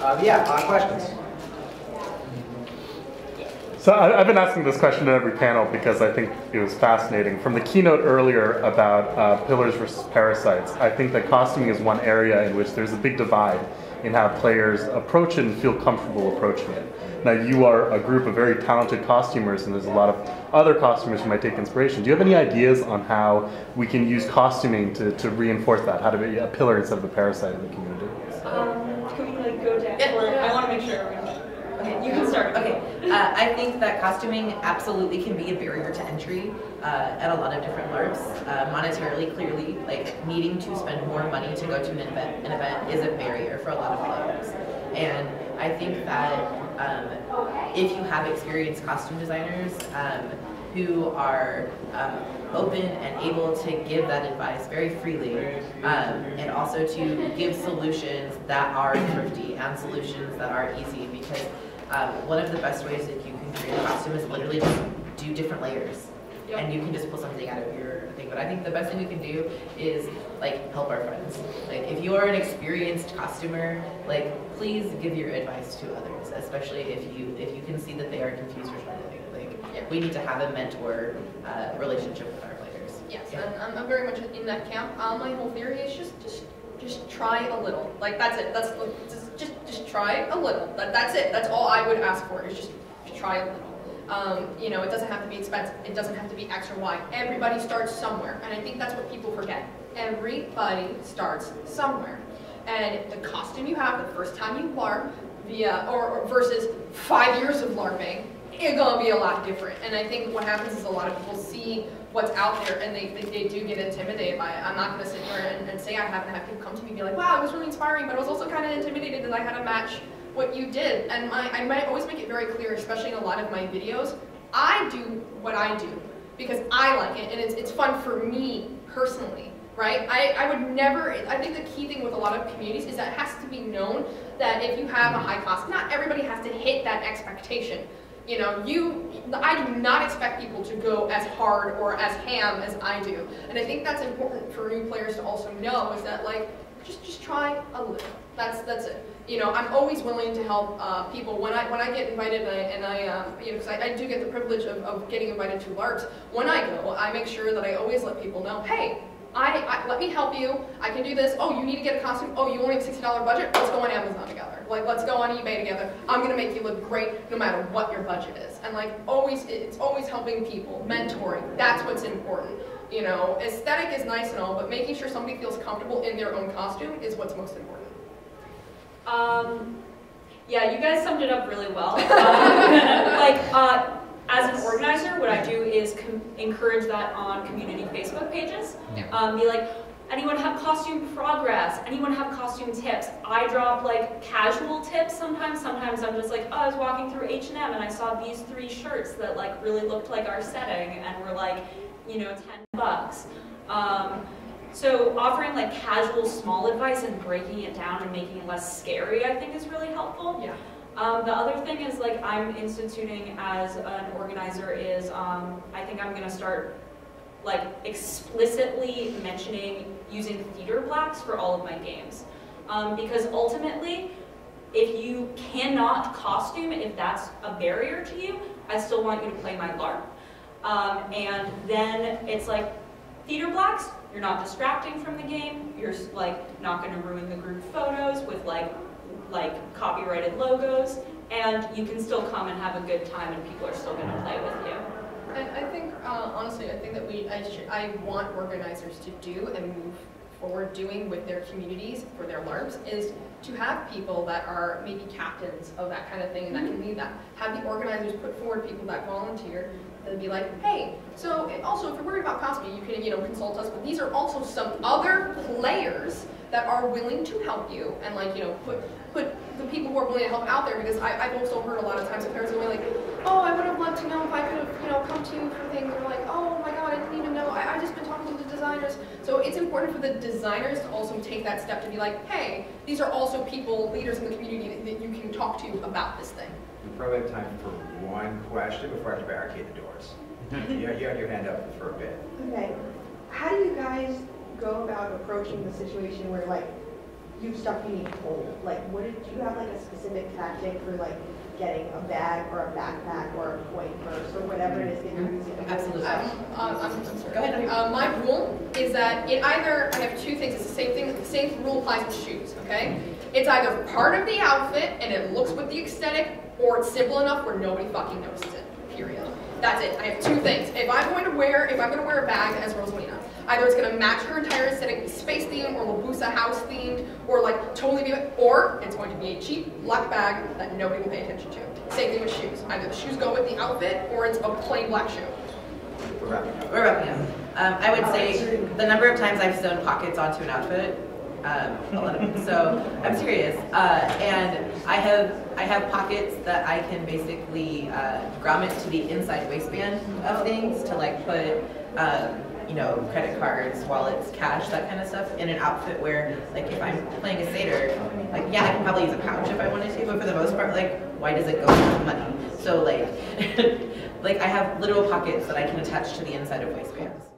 Um, yeah, uh, questions? So I've been asking this question to every panel because I think it was fascinating. From the keynote earlier about uh, pillars versus parasites, I think that costuming is one area in which there's a big divide in how players approach it and feel comfortable approaching it. Now, you are a group of very talented costumers, and there's a lot of other costumers who might take inspiration. Do you have any ideas on how we can use costuming to, to reinforce that, how to be a pillar instead of a parasite in the community? Um, can we like, go down? Yeah, I want to make sure. Okay, you can start. Okay, uh, I think that costuming absolutely can be a barrier to entry uh, at a lot of different LARPs. Uh, monetarily, clearly, like needing to spend more money to go to an event, an event is a barrier for a lot of LARPs. And I think that um, if you have experienced costume designers um, who are um, open and able to give that advice very freely, um, and also to give solutions that are thrifty and solutions that are easy, because Um, one of the best ways that you can create a costume is literally just do different layers. Yep. And you can just pull something out of your thing. But I think the best thing we can do is like help our friends. Like if you are an experienced costumer, like please give your advice to others, especially if you if you can see that they are confused or something. Like yep. we need to have a mentor uh, relationship with our players. Yes, yeah. and I'm, I'm very much in that camp. Um, my whole theory is just just just try a little. Like that's it. That's just. Just try a little. That, that's it. That's all I would ask for is just try a little. Um, you know, it doesn't have to be expensive. It doesn't have to be X or Y. Everybody starts somewhere, and I think that's what people forget. Everybody starts somewhere, and the costume you have the first time you LARP via or, or versus five years of LARPing, it's gonna be a lot different. And I think what happens is a lot of people see what's out there and they, they, they do get intimidated by it. I'm not gonna sit here and, and say I haven't had people come to me and be like, wow, it was really inspiring, but I was also kind of intimidated that I had to match what you did. And my, I might always make it very clear, especially in a lot of my videos, I do what I do because I like it and it's, it's fun for me personally, right? I, I would never, I think the key thing with a lot of communities is that it has to be known that if you have a high cost, not everybody has to hit that expectation. You know, you, I do not expect people to go as hard or as ham as I do. And I think that's important for new players to also know is that, like, just, just try a little. That's, that's it. You know, I'm always willing to help uh, people. When I, when I get invited, and I, and I um, you know, because I, I do get the privilege of, of getting invited to LARPs, when I go, I make sure that I always let people know, hey, I, I let me help you, I can do this. Oh, you need to get a costume. Oh, you only have a sixty dollar budget? Let's go on Amazon together. Like, let's go on eBay together. I'm gonna make you look great no matter what your budget is. And like, always, it's always helping people, mentoring, that's what's important. You know, aesthetic is nice and all, but making sure somebody feels comfortable in their own costume is what's most important. Um, yeah, you guys summed it up really well. Um, like, uh, as an organizer, what I do is com encourage that on community Facebook pages. Yeah. Um, be like, anyone have costume progress? Anyone have costume tips? I drop like casual tips sometimes. Sometimes I'm just like, oh, I was walking through H and M and I saw these three shirts that like really looked like our setting and were like, you know, ten bucks. Um, so offering like casual small advice and breaking it down and making it less scary, I think is really helpful. Yeah. Um, the other thing is, like, I'm instituting as an organizer is, um, I think I'm going to start, like, explicitly mentioning using theater blacks for all of my games. Um, because ultimately, if you cannot costume, if that's a barrier to you, I still want you to play my LARP. Um, and then it's like, theater blacks, you're not distracting from the game, you're, like, not going to ruin the group photos with, like, like copyrighted logos, and you can still come and have a good time and people are still going to play with you. And I think, uh, honestly, I think that we, I, should, I want organizers to do and move forward doing with their communities for their LARPs is to have people that are maybe captains of that kind of thing and that can lead that. Have the organizers put forward people that volunteer and be like, hey, so also if you're worried about costume, you can, you know, consult us, but these are also some other players that are willing to help you and, like, you know, put put the people who are willing to help out there, because I, I've also heard a lot of times that parents are like, oh, I would have loved to know if I could have, you know, come to you for things, or like, oh my god, I didn't even know, I, I just been talking to the designers. So it's important for the designers to also take that step to be like, hey, these are also people, leaders in the community that, that you can talk to about this thing. We probably have time for one question before I have to barricade the doors. you, you have your hand up for a bit. Okay, how do you guys go about approaching the situation where, like, you stuck being told? Like, what did, do you have like a specific tactic for like getting a bag or a backpack or a coin purse or whatever it is that you're using? Absolutely. Um, um, I'm sorry. Go ahead. Uh, my rule is that it either, I have two things, it's the same thing, the same rule applies to shoes, okay? It's either part of the outfit and it looks with the aesthetic, or it's simple enough where nobody fucking notices it, period. That's it. I have two things. If I'm going to wear, if I'm going to wear a bag as Rosalina, either it's going to match her entire aesthetic, space themed, or Labusa house themed, or like totally be, or it's going to be a cheap black bag that nobody will pay attention to. Same thing with shoes. Either the shoes go with the outfit, or it's a plain black shoe. We're wrapping up. We're wrapping up. Um, I would say the number of times I've sewn pockets onto an outfit, um, a lot of them. So I'm serious. Uh, and I have I have pockets that I can basically uh, grommet to the inside waistband of things to like put. Um, you know, credit cards, wallets, cash, that kind of stuff, in an outfit where, like, if I'm playing a satyr, like, yeah, I can probably use a pouch if I wanted to, but for the most part, like, why does it go with money? So, like, like I have little pockets that I can attach to the inside of waistbands.